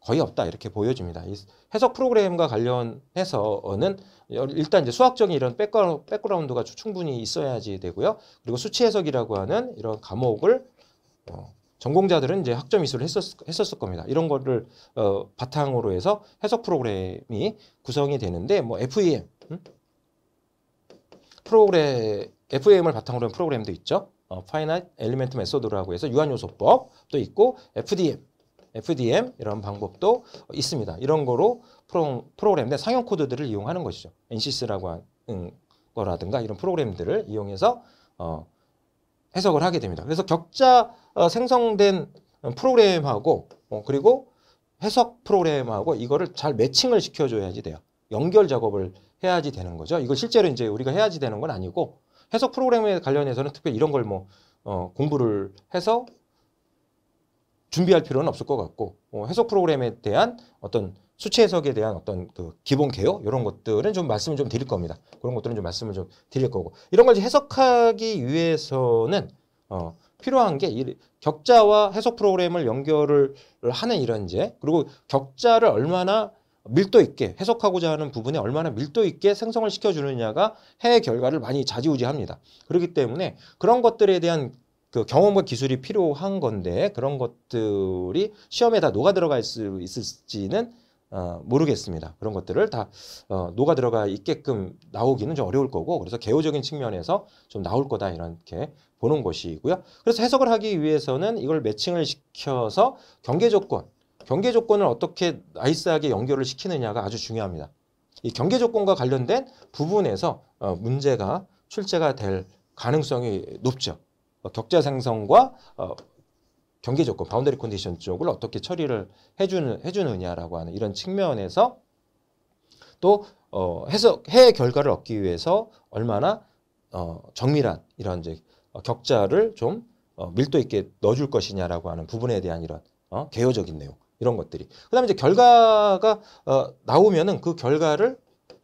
거의 없다 이렇게 보여집니다. 이 해석 프로그램과 관련해서는 일단 이제 수학적인 이런 백그라운드가 충분히 있어야지 되고요. 그리고 수치 해석이라고 하는 이런 과목을 어, 전공자들은 이제 학점 이수를 했었, 했었을 겁니다. 이런 거를 어, 바탕으로 해서 해석 프로그램이 구성이 되는데 뭐 에프이엠 음? 프로그램, 에프이엠을 바탕으로 한 프로그램도 있죠. 어, Finite Element Method라고 해서 유한요소법도 있고 에프디엠, 에프디엠 이런 방법도 있습니다. 이런 거로 프로, 프로그램된 상용 코드들을 이용하는 것이죠. 엔시스라고 하는 거라든가 이런 프로그램들을 이용해서 어, 해석을 하게 됩니다. 그래서 격자 어, 생성된 프로그램하고 어, 그리고 해석 프로그램하고 이거를 잘 매칭을 시켜줘야지 돼요. 연결 작업을 해야지 되는 거죠. 이거 실제로 이제 우리가 해야지 되는 건 아니고 해석 프로그램에 관련해서는 특별히 이런 걸 뭐 어, 공부를 해서 준비할 필요는 없을 것 같고 어, 해석 프로그램에 대한 어떤 수치 해석에 대한 어떤 그 기본 개요 이런 것들은 좀 말씀을 좀 드릴 겁니다. 그런 것들은 좀 말씀을 좀 드릴 거고 이런 걸 이제 해석하기 위해서는 어, 필요한 게 이 격자와 해석 프로그램을 연결을 하는 이런 이제 그리고 격자를 얼마나 밀도 있게 해석하고자 하는 부분에 얼마나 밀도 있게 생성을 시켜주느냐가 해의 결과를 많이 좌지우지합니다. 그렇기 때문에 그런 것들에 대한 그 경험과 기술이 필요한 건데 그런 것들이 시험에 다 녹아 들어갈 수 있을지는 어, 모르겠습니다. 그런 것들을 다 어, 녹아 들어가 있게끔 나오기는 좀 어려울 거고 그래서 개요적인 측면에서 좀 나올 거다 이렇게 보는 것이고요. 그래서 해석을 하기 위해서는 이걸 매칭을 시켜서 경계 조건 경계 조건을 어떻게 나이스하게 연결을 시키느냐가 아주 중요합니다. 이 경계 조건과 관련된 부분에서 어, 문제가 출제가 될 가능성이 높죠. 어, 격자 생성과 어, 경계 조건, 바운더리 컨디션 쪽을 어떻게 처리를 해주는, 해주느냐라고 하는 이런 측면에서 또 어, 해석, 해의 결과를 얻기 위해서 얼마나 어, 정밀한 이런 이제 격자를 좀 밀도 있게 넣어줄 것이냐라고 하는 부분에 대한 이런 어, 개요적인 내용, 이런 것들이. 그 다음에 이제 결과가 어, 나오면은 그 결과를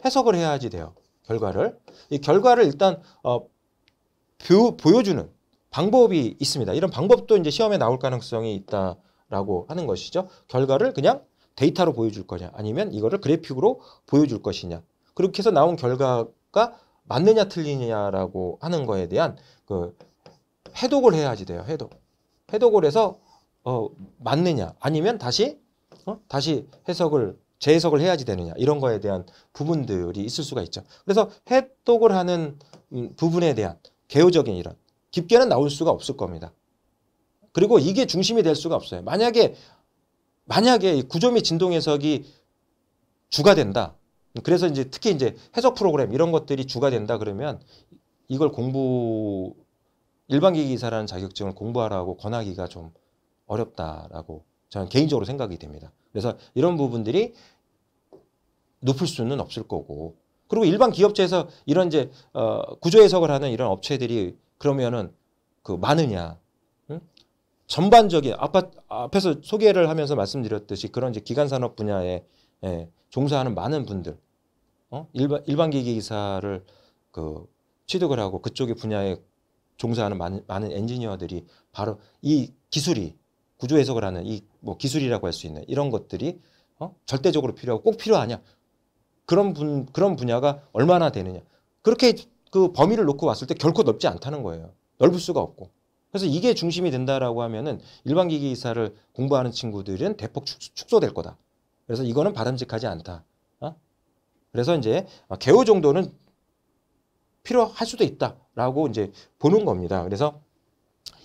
해석을 해야지 돼요. 결과를. 이 결과를 일단 어, 보, 보여주는 방법이 있습니다. 이런 방법도 이제 시험에 나올 가능성이 있다라고 하는 것이죠. 결과를 그냥 데이터로 보여줄 거냐, 아니면 이거를 그래픽으로 보여줄 것이냐. 그렇게 해서 나온 결과가 맞느냐 틀리냐라고 하는 거에 대한 그 해독을 해야지 돼요. 해독. 해독을 해서 어, 맞느냐, 아니면 다시 어? 다시 해석을 재해석을 해야지 되느냐, 이런 거에 대한 부분들이 있을 수가 있죠. 그래서 해독을 하는 음, 부분에 대한 개요적인 이런 깊게는 나올 수가 없을 겁니다. 그리고 이게 중심이 될 수가 없어요. 만약에 만약에 구조 및 진동 해석이 주가 된다. 그래서 이제 특히 이제 해석 프로그램 이런 것들이 주가 된다 그러면 이걸 공부 일반기기사라는 자격증을 공부하라고 권하기가 좀 어렵다라고 저는 개인적으로 생각이 됩니다. 그래서 이런 부분들이 높을 수는 없을 거고, 그리고 일반 기업체에서 이런 이제 어, 구조 해석을 하는 이런 업체들이 그러면은 그 많으냐? 응? 전반적인 아까 앞에서 소개를 하면서 말씀드렸듯이 그런 이제 기간 산업 분야에 예, 종사하는 많은 분들, 어? 일반 일반 기기사를 그 취득을 하고 그쪽의 분야에 종사하는 많은, 많은 엔지니어들이 바로 이 기술이 구조 해석을 하는 이 뭐 기술이라고 할 수 있는 이런 것들이 어? 절대적으로 필요하고 꼭 필요하냐? 그런 분 그런 분야가 얼마나 되느냐? 그렇게 그 범위를 놓고 왔을 때 결코 넓지 않다는 거예요. 넓을 수가 없고. 그래서 이게 중심이 된다라고 하면은 일반 기기사를 공부하는 친구들은 대폭 축소될 거다. 그래서 이거는 바람직하지 않다. 어? 그래서 이제 개요 정도는 필요할 수도 있다라고 이제 보는 겁니다. 그래서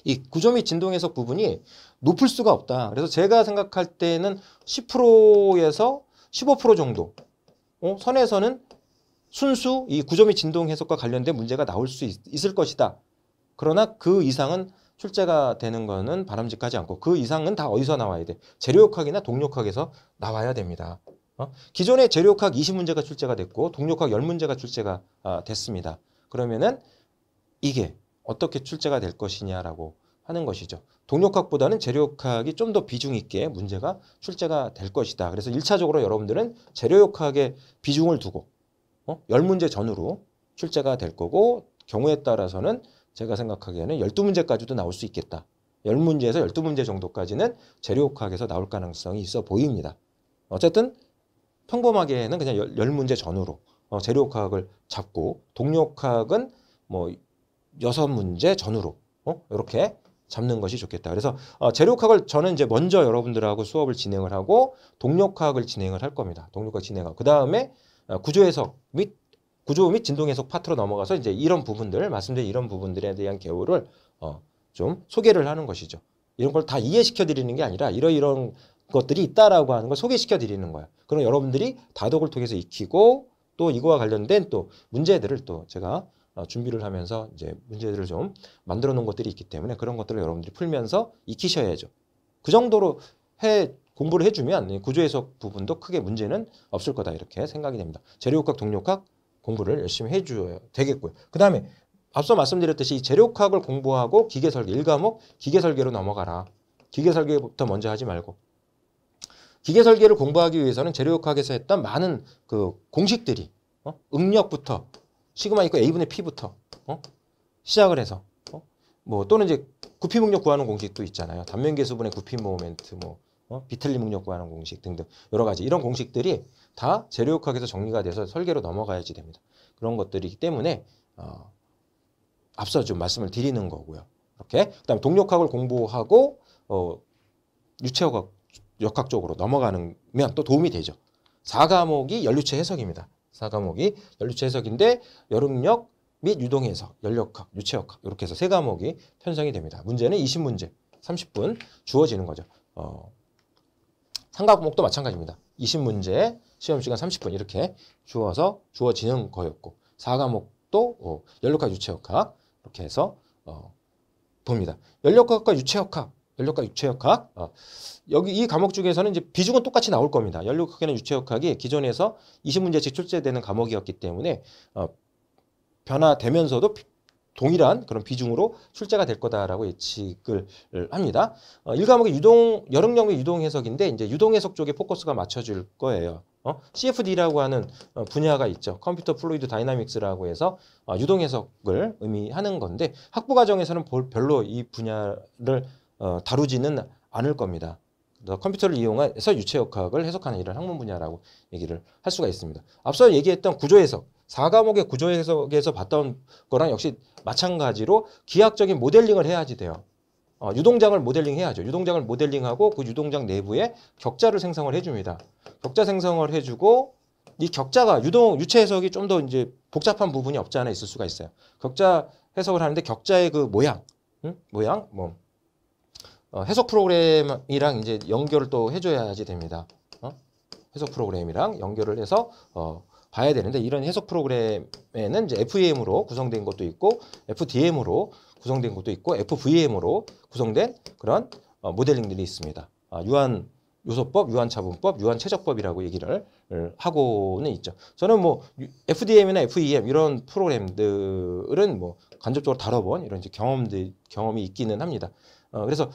이 구조 및 진동 해석 부분이 높을 수가 없다. 그래서 제가 생각할 때는 십 퍼센트에서 십오 퍼센트 정도 어? 선에서는 순수 이 구조 및 진동 해석과 관련된 문제가 나올 수 있, 있을 것이다. 그러나 그 이상은 출제가 되는 거는 바람직하지 않고, 그 이상은 다 어디서 나와야 돼? 재료역학이나 동력학에서 나와야 됩니다. 어? 기존에 재료역학 이십 문제가 출제가 됐고 동력학 십 문제가 출제가 아, 됐습니다. 그러면은 이게 어떻게 출제가 될 것이냐라고 하는 것이죠. 동력학보다는 재료역학이 좀 더 비중 있게 문제가 출제가 될 것이다. 그래서 일 차적으로 여러분들은 재료역학에 비중을 두고 어? 십 문제 전후로 출제가 될 거고, 경우에 따라서는 제가 생각하기에는 십이 문제까지도 나올 수 있겠다. 십 문제에서 십이 문제 정도까지는 재료역학에서 나올 가능성이 있어 보입니다. 어쨌든 평범하게는 그냥 십 문제 전후로 어, 재료역학을 잡고, 동력학은 뭐 육 문제 전후로 어? 이렇게 잡는 것이 좋겠다. 그래서 어, 재료역학을 저는 이제 먼저 여러분들하고 수업을 진행을 하고 동력학을 진행을 할 겁니다. 동력학 진행하고 그 다음에 구조해석 및 구조 및 진동해석 파트로 넘어가서 이제 이런 부분들, 말씀드린 이런 부분들에 대한 개요를 어, 좀 소개를 하는 것이죠. 이런 걸 다 이해시켜 드리는 게 아니라 이러이런 것들이 있다라고 하는 걸 소개시켜 드리는 거예요. 그럼 여러분들이 다독을 통해서 익히고 또 이거와 관련된 또 문제들을 또 제가 어, 준비를 하면서 이제 문제들을 좀 만들어 놓은 것들이 있기 때문에 그런 것들을 여러분들이 풀면서 익히셔야죠. 그 정도로 해 공부를 해주면 구조해석 부분도 크게 문제는 없을 거다, 이렇게 생각이 됩니다. 재료역학, 동력학 공부를 열심히 해줘야 되겠고요. 그 다음에 앞서 말씀드렸듯이 이 재료역학을 공부하고 기계설계 일 과목 기계설계로 넘어가라. 기계설계부터 먼저 하지 말고, 기계설계를 공부하기 위해서는 재료역학에서 했던 많은 그 공식들이 어? 응력부터 시그마 이고 A분의 P부터 어? 시작을 해서 어? 뭐 또는 이제 굽힘 응력 구하는 공식도 있잖아요. 단면계수분의 굽힘 모멘트 뭐 어? 비틀림 응력 구하는 공식 등등 여러 가지 이런 공식들이 다 재료역학에서 정리가 돼서 설계로 넘어가야지 됩니다. 그런 것들이기 때문에 어, 앞서 좀 말씀을 드리는 거고요. 이렇게 그다음 동력학을 공부하고 어, 유체역학 역학 쪽으로 넘어가면 또 도움이 되죠. 사 과목이 연료체 해석입니다. 사 과목이 연료체 해석인데 열응력 및 유동 해석, 연력학, 유체역학 이렇게 해서 세 과목이 편성이 됩니다. 문제는 이십 문제, 삼십 분 주어지는 거죠. 어, 삼 과목도 마찬가지입니다. 이십 문제, 시험시간 삼십 분 이렇게 주어서 주어지는 거였고, 사 과목도 어, 연력학, 유체역학 이렇게 해서 어, 봅니다. 연력학과 유체역학, 연력학, 유체역학 어, 여기 이 과목 중에서는 이제 비중은 똑같이 나올 겁니다. 연력학이나 유체역학이 기존에서 이십 문제씩 출제되는 과목이었기 때문에 어, 변화되면서도 동일한 그런 비중으로 출제가 될 거다라고 예측을 합니다. 어, 일 과목의 유동, 여름 영역 유동 해석인데 이제 유동 해석 쪽에 포커스가 맞춰질 거예요. 어? 씨에프디라고 하는 어, 분야가 있죠. 컴퓨터 플루이드 다이나믹스라고 해서 어, 유동 해석을 의미하는 건데 학부 과정에서는 볼, 별로 이 분야를 어, 다루지는 않을 겁니다. 컴퓨터를 이용해서 유체역학을 해석하는 이런 학문 분야라고 얘기를 할 수가 있습니다. 앞서 얘기했던 구조 해석, 사 과목의 구조 해석에서 봤던 거랑 역시 마찬가지로 기하학적인 모델링을 해야지 돼요. 어, 유동장을 모델링 해야죠. 유동장을 모델링하고 그 유동장 내부에 격자를 생성을 해줍니다. 격자 생성을 해주고 이 격자가 유동 유체 해석이 좀 더 이제 복잡한 부분이 없지 않아 있을 수가 있어요. 격자 해석을 하는데 격자의 그 모양, 응? 모양, 뭐 어, 해석 프로그램이랑 이제 연결을 또 해줘야지 됩니다. 어? 해석 프로그램이랑 연결을 해서 어, 봐야 되는데 이런 해석 프로그램에는 이제 에프이엠으로 구성된 것도 있고 에프디엠으로 구성된 것도 있고 에프브이엠으로 구성된 그런 어, 모델링들이 있습니다. 아, 유한 요소법, 유한 차분법, 유한 최적법이라고 얘기를 하고는 있죠. 저는 뭐 에프디엠이나 에프이엠 이런 프로그램들은 뭐 간접적으로 다뤄본 이런 이제 경험들 경험이 있기는 합니다. 어, 그래서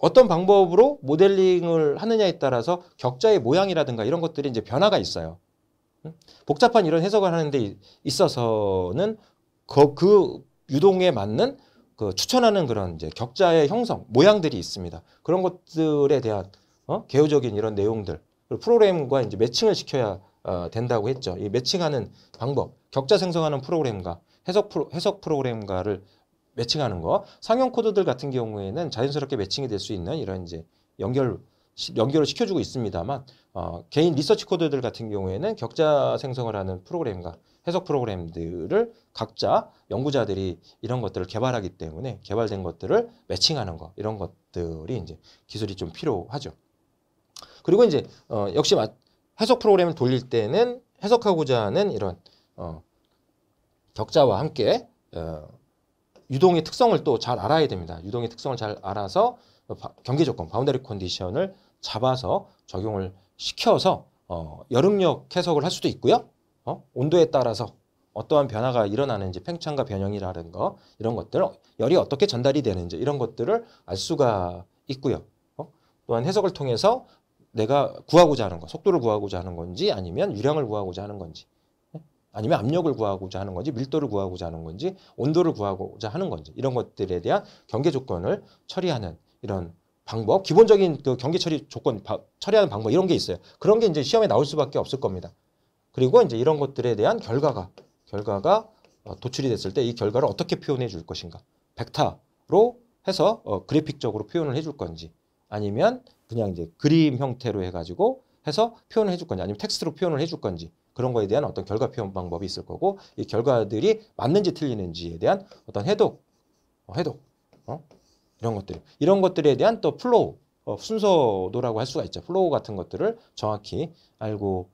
어떤 방법으로 모델링을 하느냐에 따라서 격자의 모양이라든가 이런 것들이 이제 변화가 있어요. 응? 복잡한 이런 해석을 하는데 있어서는 그, 그 유동에 맞는 그 추천하는 그런 이제 격자의 형성, 모양들이 있습니다. 그런 것들에 대한 어? 개요적인 이런 내용들, 프로그램과 이제 매칭을 시켜야 어, 된다고 했죠. 이 매칭하는 방법, 격자 생성하는 프로그램과 해석, 프로, 해석 프로그램과를 매칭하는 거, 상용 코드들 같은 경우에는 자연스럽게 매칭이 될 수 있는 이런 이제 연결, 연결을 시켜주고 있습니다만, 어, 개인 리서치 코드들 같은 경우에는 격자 생성을 하는 프로그램과 해석 프로그램들을 각자 연구자들이 이런 것들을 개발하기 때문에 개발된 것들을 매칭하는 거, 이런 것들이 이제 기술이 좀 필요하죠. 그리고 이제, 어, 역시 해석 프로그램을 돌릴 때는 해석하고자 하는 이런, 어, 격자와 함께, 어, 유동의 특성을 또 잘 알아야 됩니다. 유동의 특성을 잘 알아서 경계 조건, 바운더리 컨디션을 잡아서 적용을 시켜서 어, 여름역 해석을 할 수도 있고요. 어? 온도에 따라서 어떠한 변화가 일어나는지, 팽창과 변형이라든가 이런 것들, 열이 어떻게 전달이 되는지 이런 것들을 알 수가 있고요. 어? 또한 해석을 통해서 내가 구하고자 하는 거, 속도를 구하고자 하는 건지 아니면 유량을 구하고자 하는 건지 아니면 압력을 구하고자 하는 건지, 밀도를 구하고자 하는 건지, 온도를 구하고자 하는 건지 이런 것들에 대한 경계 조건을 처리하는 이런 방법, 기본적인 그 경계 처리 조건 바, 처리하는 방법 이런 게 있어요. 그런 게 이제 시험에 나올 수밖에 없을 겁니다. 그리고 이제 이런 것들에 대한 결과가 결과가 도출이 됐을 때 이 결과를 어떻게 표현해 줄 것인가? 벡터로 해서 어, 그래픽적으로 표현을 해줄 건지, 아니면 그냥 이제 그림 형태로 해가지고 해서 표현을 해줄 건지, 아니면 텍스트로 표현을 해줄 건지. 그런 거에 대한 어떤 결과 표현 방법이 있을 거고 이 결과들이 맞는지 틀리는지에 대한 어떤 해독, 어, 해독 어? 이런 것들 이런 것들에 대한 또 플로우 어, 순서도라고 할 수가 있죠. 플로우 같은 것들을 정확히 알고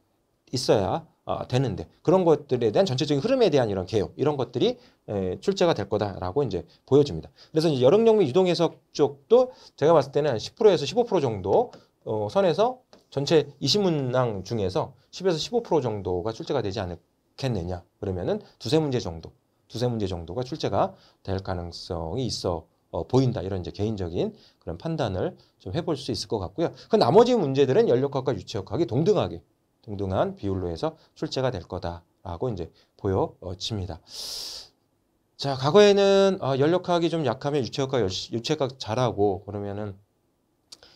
있어야 어, 되는데 그런 것들에 대한 전체적인 흐름에 대한 이런 개요 이런 것들이 에, 출제가 될 거다라고 이제 보여집니다. 그래서 이제 여름역 및 유동 해석 쪽도 제가 봤을 때는 십 퍼센트에서 십오 퍼센트 정도 어, 선에서 전체 이십 문항 중에서 십에서 십오 퍼센트 정도가 출제가 되지 않겠느냐. 그러면은 두세 문제 정도, 두세 문제 정도가 출제가 될 가능성이 있어 어, 보인다. 이런 이제 개인적인 그런 판단을 좀 해볼 수 있을 것 같고요. 그 나머지 문제들은 연력학과 유체역학이 동등하게, 동등한 비율로 해서 출제가 될 거다라고 이제 보여집니다. 자, 과거에는 어, 연력학이 좀 약하면 유체역학, 유체역학 잘하고 그러면은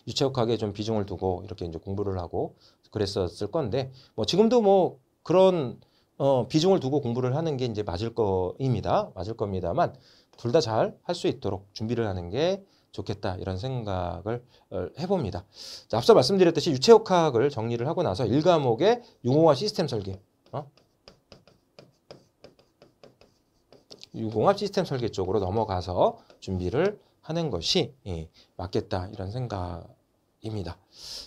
유체역학에 좀 비중을 두고 이렇게 이제 공부를 하고 그랬었을 건데 뭐 지금도 뭐 그런 어 비중을 두고 공부를 하는 게 이제 맞을 거입니다. 맞을 겁니다만 둘 다 잘 할 수 있도록 준비를 하는 게 좋겠다 이런 생각을 해봅니다. 자, 앞서 말씀드렸듯이 유체역학을 정리를 하고 나서 일 과목의 유공화 시스템 설계 어? 유공화 시스템 설계 쪽으로 넘어가서 준비를 하는 것이 예, 맞겠다 이런 생각입니다.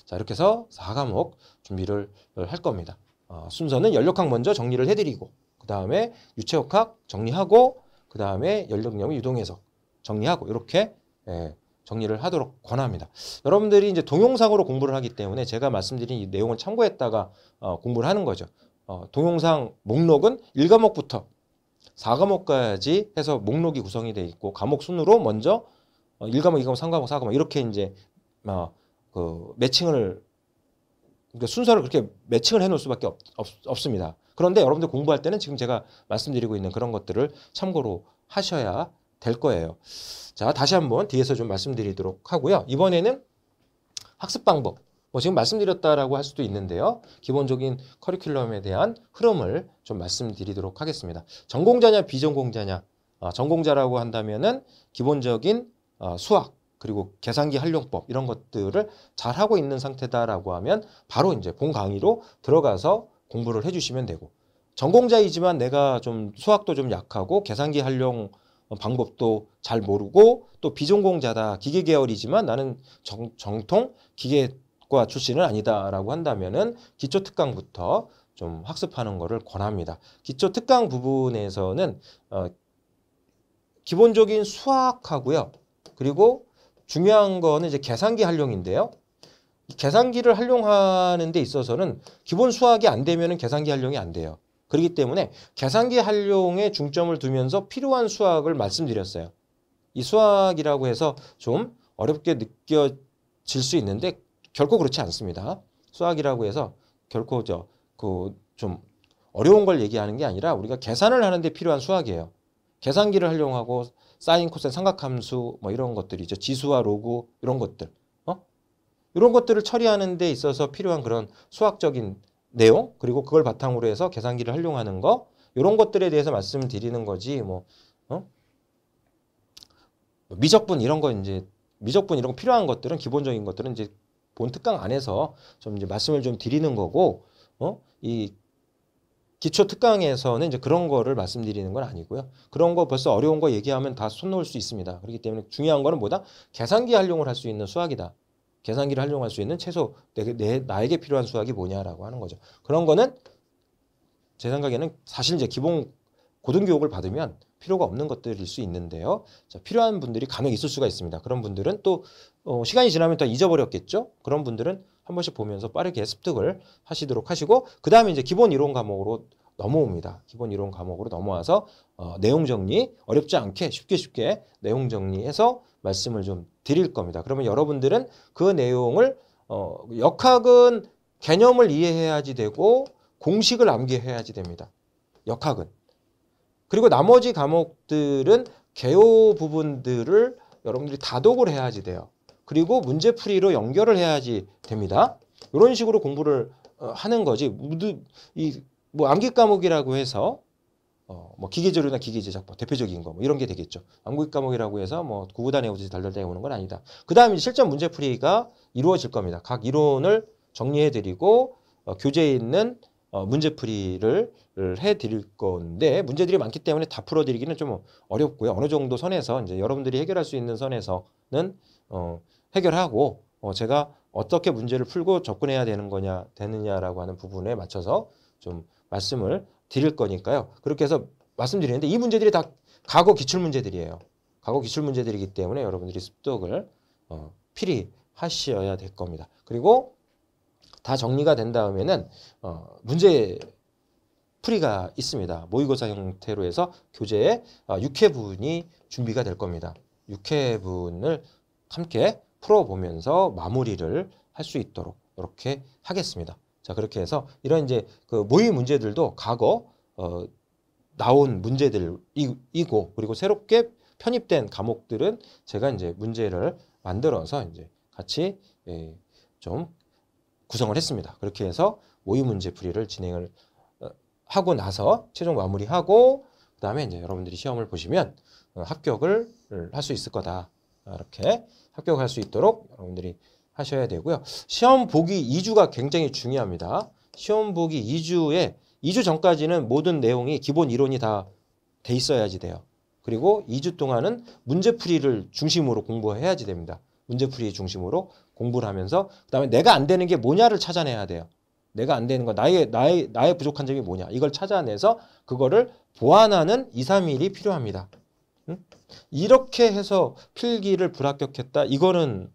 자, 이렇게 해서 사 과목 준비를 할 겁니다. 어, 순서는 연력학 먼저 정리를 해드리고 그 다음에 유체역학 정리하고 그 다음에 연력역 및 유동해석 정리하고 이렇게 예, 정리를 하도록 권합니다. 여러분들이 이제 동영상으로 공부를 하기 때문에 제가 말씀드린 이 내용을 참고했다가 어, 공부를 하는 거죠. 어, 동영상 목록은 일 과목부터 사 과목까지 해서 목록이 구성이 돼 있고 과목 순으로 먼저 일 과목, 이 과목, 삼 과목, 사 과목 이렇게 이제 어, 그 매칭을 그러니까 순서를 그렇게 매칭을 해 놓을 수밖에 없, 없, 없습니다. 그런데 여러분들 공부할 때는 지금 제가 말씀드리고 있는 그런 것들을 참고로 하셔야 될 거예요. 자, 다시 한번 뒤에서 좀 말씀드리도록 하고요. 이번에는 학습 방법. 뭐 지금 말씀드렸다라고 할 수도 있는데요. 기본적인 커리큘럼에 대한 흐름을 좀 말씀드리도록 하겠습니다. 전공자냐 비전공자냐. 아, 전공자라고 한다면은 기본적인 어, 수학 그리고 계산기 활용법 이런 것들을 잘 하고 있는 상태다라고 하면 바로 이제 본 강의로 들어가서 공부를 해주시면 되고, 전공자이지만 내가 좀 수학도 좀 약하고 계산기 활용 방법도 잘 모르고 또 비전공자다, 기계 계열이지만 나는 정, 정통 기계 과 출신은 아니다라고 한다면은 기초 특강부터 좀 학습하는 것을 권합니다. 기초 특강 부분에서는 어, 기본적인 수학하고요. 그리고 중요한 거는 이제 계산기 활용인데요. 계산기를 활용하는 데 있어서는 기본 수학이 안 되면은 계산기 활용이 안 돼요. 그렇기 때문에 계산기 활용에 중점을 두면서 필요한 수학을 말씀드렸어요. 이 수학이라고 해서 좀 어렵게 느껴질 수 있는데 결코 그렇지 않습니다. 수학이라고 해서 결코 저 그 좀 어려운 걸 얘기하는 게 아니라 우리가 계산을 하는데 필요한 수학이에요. 계산기를 활용하고 사인, 코사인, 삼각함수 뭐 이런 것들이죠. 지수와 로그 이런 것들, 어? 이런 것들을 처리하는 데 있어서 필요한 그런 수학적인 내용 그리고 그걸 바탕으로 해서 계산기를 활용하는 거 이런 것들에 대해서 말씀드리는 거지 뭐 어? 미적분 이런 거 이제 미적분 이런 거 필요한 것들은 기본적인 것들은 이제 본 특강 안에서 좀 이제 말씀을 좀 드리는 거고, 어? 이 기초 특강에서는 이제 그런 거를 말씀드리는 건 아니고요. 그런 거 벌써 어려운 거 얘기하면 다 손 놓을 수 있습니다. 그렇기 때문에 중요한 거는 뭐다? 계산기 활용을 할 수 있는 수학이다. 계산기를 활용할 수 있는 최소 내, 내 나에게 필요한 수학이 뭐냐라고 하는 거죠. 그런 거는 제 생각에는 사실 이제 기본 고등교육을 받으면 필요가 없는 것들일 수 있는데요. 자, 필요한 분들이 간혹 있을 수가 있습니다. 그런 분들은 또 어, 시간이 지나면 다 잊어버렸겠죠. 그런 분들은 한 번씩 보면서 빠르게 습득을 하시도록 하시고 그 다음에 이제 기본 이론 과목으로 넘어옵니다. 기본 이론 과목으로 넘어와서 어, 내용 정리 어렵지 않게 쉽게 쉽게 내용 정리해서 말씀을 좀 드릴 겁니다. 그러면 여러분들은 그 내용을 어, 역학은 개념을 이해해야지 되고 공식을 암기해야지 됩니다. 역학은. 그리고 나머지 과목들은 개요 부분들을 여러분들이 다독을 해야지 돼요. 그리고 문제풀이로 연결을 해야지 됩니다. 이런 식으로 공부를 하는 거지. 이 뭐 암기 과목이라고 해서 어 뭐 기계조류나 기계제작법 대표적인 거 뭐 이런 게 되겠죠. 암기 과목이라고 해서 뭐 구구단 외우듯이 달달달 외우는 건 아니다. 그 다음에 실전 문제풀이가 이루어질 겁니다. 각 이론을 정리해드리고 어 교재에 있는 어, 문제풀이를 해드릴 건데 문제들이 많기 때문에 다 풀어드리기는 좀 어렵고요. 어느 정도 선에서 이제 여러분들이 해결할 수 있는 선에서는 어, 해결하고 어, 제가 어떻게 문제를 풀고 접근해야 되는 거냐 되느냐라고 하는 부분에 맞춰서 좀 말씀을 드릴 거니까요. 그렇게 해서 말씀드리는데 이 문제들이 다 과거 기출 문제들이에요. 과거 기출 문제들이기 때문에 여러분들이 습득을 어, 필히 하셔야 될 겁니다. 그리고 다 정리가 된 다음에는 어, 문제 풀이가 있습니다. 모의고사 형태로 해서 교재에 어, 육 회분이 준비가 될 겁니다. 육 회분을 함께 풀어보면서 마무리를 할 수 있도록 이렇게 하겠습니다. 자, 그렇게 해서 이런 이제 그 모의 문제들도 과거 어, 나온 문제들이고 그리고 새롭게 편입된 과목들은 제가 이제 문제를 만들어서 이제 같이 예, 좀 구성을 했습니다. 그렇게 해서 모의 문제풀이를 진행을 하고 나서 최종 마무리하고 그 다음에 이제 여러분들이 시험을 보시면 합격을 할 수 있을 거다. 이렇게 합격할 수 있도록 여러분들이 하셔야 되고요. 시험 보기 이 주가 굉장히 중요합니다. 시험 보기 이 주에 이 주 전까지는 모든 내용이 기본 이론이 다 돼 있어야지 돼요. 그리고 이 주 동안은 문제풀이를 중심으로 공부해야지 됩니다. 문제풀이 중심으로 공부를 하면서 그 다음에 내가 안 되는 게 뭐냐를 찾아내야 돼요. 내가 안 되는 거, 나의, 나의, 나의 부족한 점이 뭐냐. 이걸 찾아내서 그거를 보완하는 이, 삼 일이 필요합니다. 응? 이렇게 해서 필기를 불합격했다. 이거는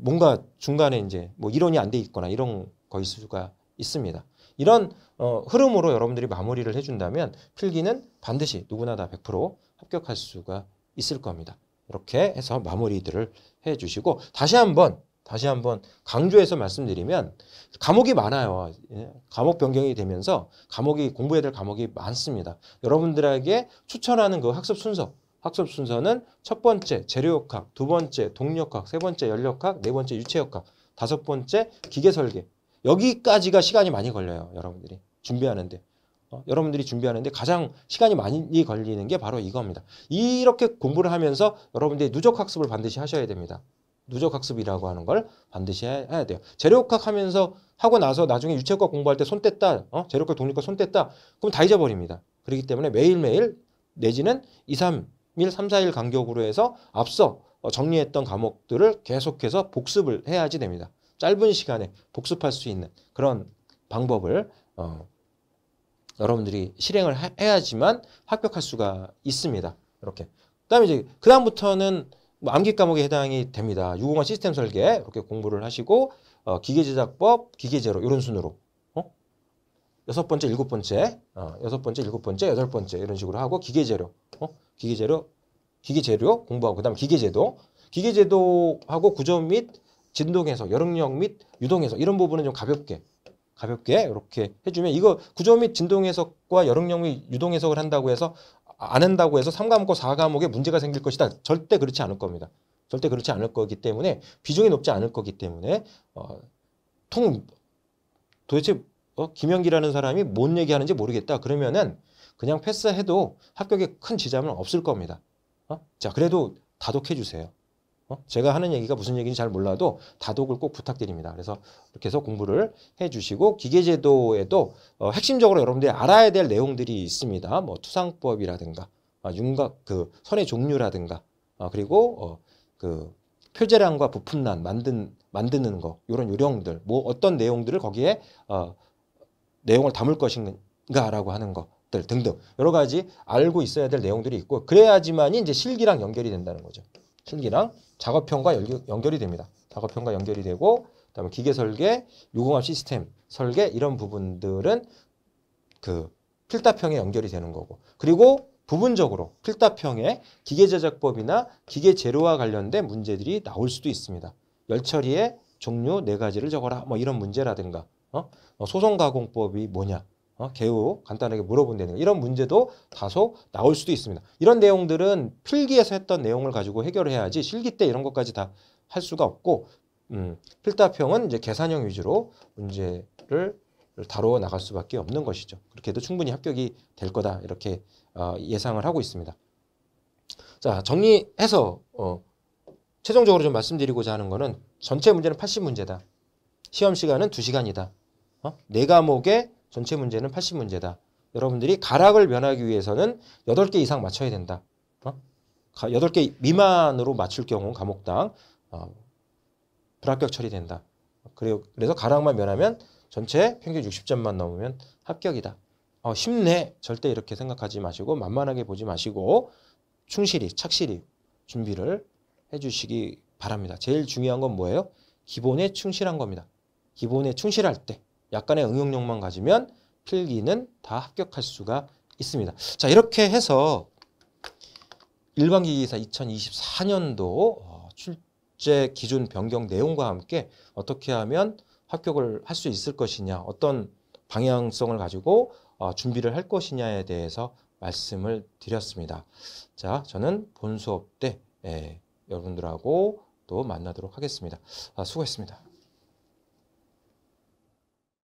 뭔가 중간에 이제 뭐 이론이 안 돼 있거나 이런 거일 수가 있습니다. 이런 어, 흐름으로 여러분들이 마무리를 해준다면 필기는 반드시 누구나 다 백 퍼센트 합격할 수가 있을 겁니다. 이렇게 해서 마무리들을 해주시고, 다시 한번 다시 한번 강조해서 말씀드리면 과목이 많아요. 과목 변경이 되면서 과목이 공부해야 될 과목이 많습니다. 여러분들에게 추천하는 그 학습 순서, 학습 순서는 첫 번째 재료역학, 두 번째 동력학, 세 번째 연력학, 네 번째 유체역학, 다섯 번째 기계설계. 여기까지가 시간이 많이 걸려요. 여러분들이 준비하는데. 어, 여러분들이 준비하는데 가장 시간이 많이 걸리는 게 바로 이겁니다. 이렇게 공부를 하면서 여러분들이 누적 학습을 반드시 하셔야 됩니다. 누적 학습이라고 하는 걸 반드시 해야 돼요. 재료역학 하면서 하고 나서 나중에 유체역학 공부할 때 손 뗐다, 어? 재료역학 동력학 손 뗐다, 그럼 다 잊어버립니다. 그렇기 때문에 매일매일 내지는 이, 삼 일, 삼, 사 일 간격으로 해서 앞서 정리했던 과목들을 계속해서 복습을 해야지 됩니다. 짧은 시간에 복습할 수 있는 그런 방법을 어, 여러분들이 실행을 해야지만 합격할 수가 있습니다. 이렇게. 그다음에 이제 그 다음부터는 뭐 암기 과목에 해당이 됩니다. 유공학 시스템 설계 이렇게 공부를 하시고 어, 기계 제작법, 기계 재료 이런 순으로 어? 여섯 번째, 일곱 번째, 어, 여섯 번째, 일곱 번째, 여덟 번째 이런 식으로 하고 기계 재료, 어? 기계 재료, 기계 재료 공부하고 그다음 기계 제도, 기계 제도하고 구조 및 진동 해석, 열응력 및 유동 해석 이런 부분은 좀 가볍게 가볍게 이렇게 해주면 이거 구조 및 진동 해석과 열응력 및 유동 해석을 한다고 해서 안 한다고 해서 삼 과목과 사 과목에 문제가 생길 것이다. 절대 그렇지 않을 겁니다. 절대 그렇지 않을 거기 때문에 비중이 높지 않을 거기 때문에 어, 통 도대체 어, 김영기라는 사람이 뭔 얘기하는지 모르겠다. 그러면은 그냥 패스해도 합격에 큰 지장은 없을 겁니다. 어? 자, 그래도 다독해 주세요. 어? 제가 하는 얘기가 무슨 얘기인지 잘 몰라도 다독을 꼭 부탁드립니다. 그래서 이렇게 해서 공부를 해주시고 기계제도에도 어, 핵심적으로 여러분들이 알아야 될 내용들이 있습니다. 뭐 투상법이라든가 아, 윤곽 그 선의 종류라든가 아, 그리고 어, 그 표제량과 부품란 만든 만드는 거 이런 요령들 뭐 어떤 내용들을 거기에 어, 내용을 담을 것인가라고 하는 것들 등등 여러 가지 알고 있어야 될 내용들이 있고 그래야지만이 이제 실기랑 연결이 된다는 거죠. 실기랑 작업형과 연결이 됩니다. 작업형과 연결이 되고 그다음에 기계 설계, 유공학 시스템 설계 이런 부분들은 그 필답형에 연결이 되는 거고 그리고 부분적으로 필답형에 기계 제작법이나 기계 재료와 관련된 문제들이 나올 수도 있습니다. 열처리의 종류 네 가지를 적어라 뭐 이런 문제라든가 어? 소송 가공법이 뭐냐 어? 개요 간단하게 물어본다는 이런 문제도 다소 나올 수도 있습니다. 이런 내용들은 필기에서 했던 내용을 가지고 해결을 해야지 실기 때 이런 것까지 다 할 수가 없고 음, 필답형은 이제 계산형 위주로 문제를 다뤄 나갈 수밖에 없는 것이죠. 그렇게 해도 충분히 합격이 될 거다 이렇게 어, 예상을 하고 있습니다. 자, 정리해서 어, 최종적으로 좀 말씀드리고자 하는 거는 전체 문제는 팔십 문제다. 시험 시간은 두 시간이다. 어? 네 과목에 전체 문제는 팔십 문제다. 여러분들이 가락을 면하기 위해서는 여덟 개 이상 맞춰야 된다. 어? 여덟 개 미만으로 맞출 경우 과목당 어, 불합격 처리된다. 그래서 가락만 면하면 전체 평균 육십 점만 넘으면 합격이다. 어, 쉽네. 절대 이렇게 생각하지 마시고 만만하게 보지 마시고 충실히 착실히 준비를 해주시기 바랍니다. 제일 중요한 건 뭐예요? 기본에 충실한 겁니다. 기본에 충실할 때 약간의 응용력만 가지면 필기는 다 합격할 수가 있습니다. 자, 이렇게 해서 일반기기사 이천이십사 년도 출제 기준 변경 내용과 함께 어떻게 하면 합격을 할 수 있을 것이냐, 어떤 방향성을 가지고 준비를 할 것이냐에 대해서 말씀을 드렸습니다. 자, 저는 본 수업 때 예, 여러분들하고 또 만나도록 하겠습니다. 수고했습니다.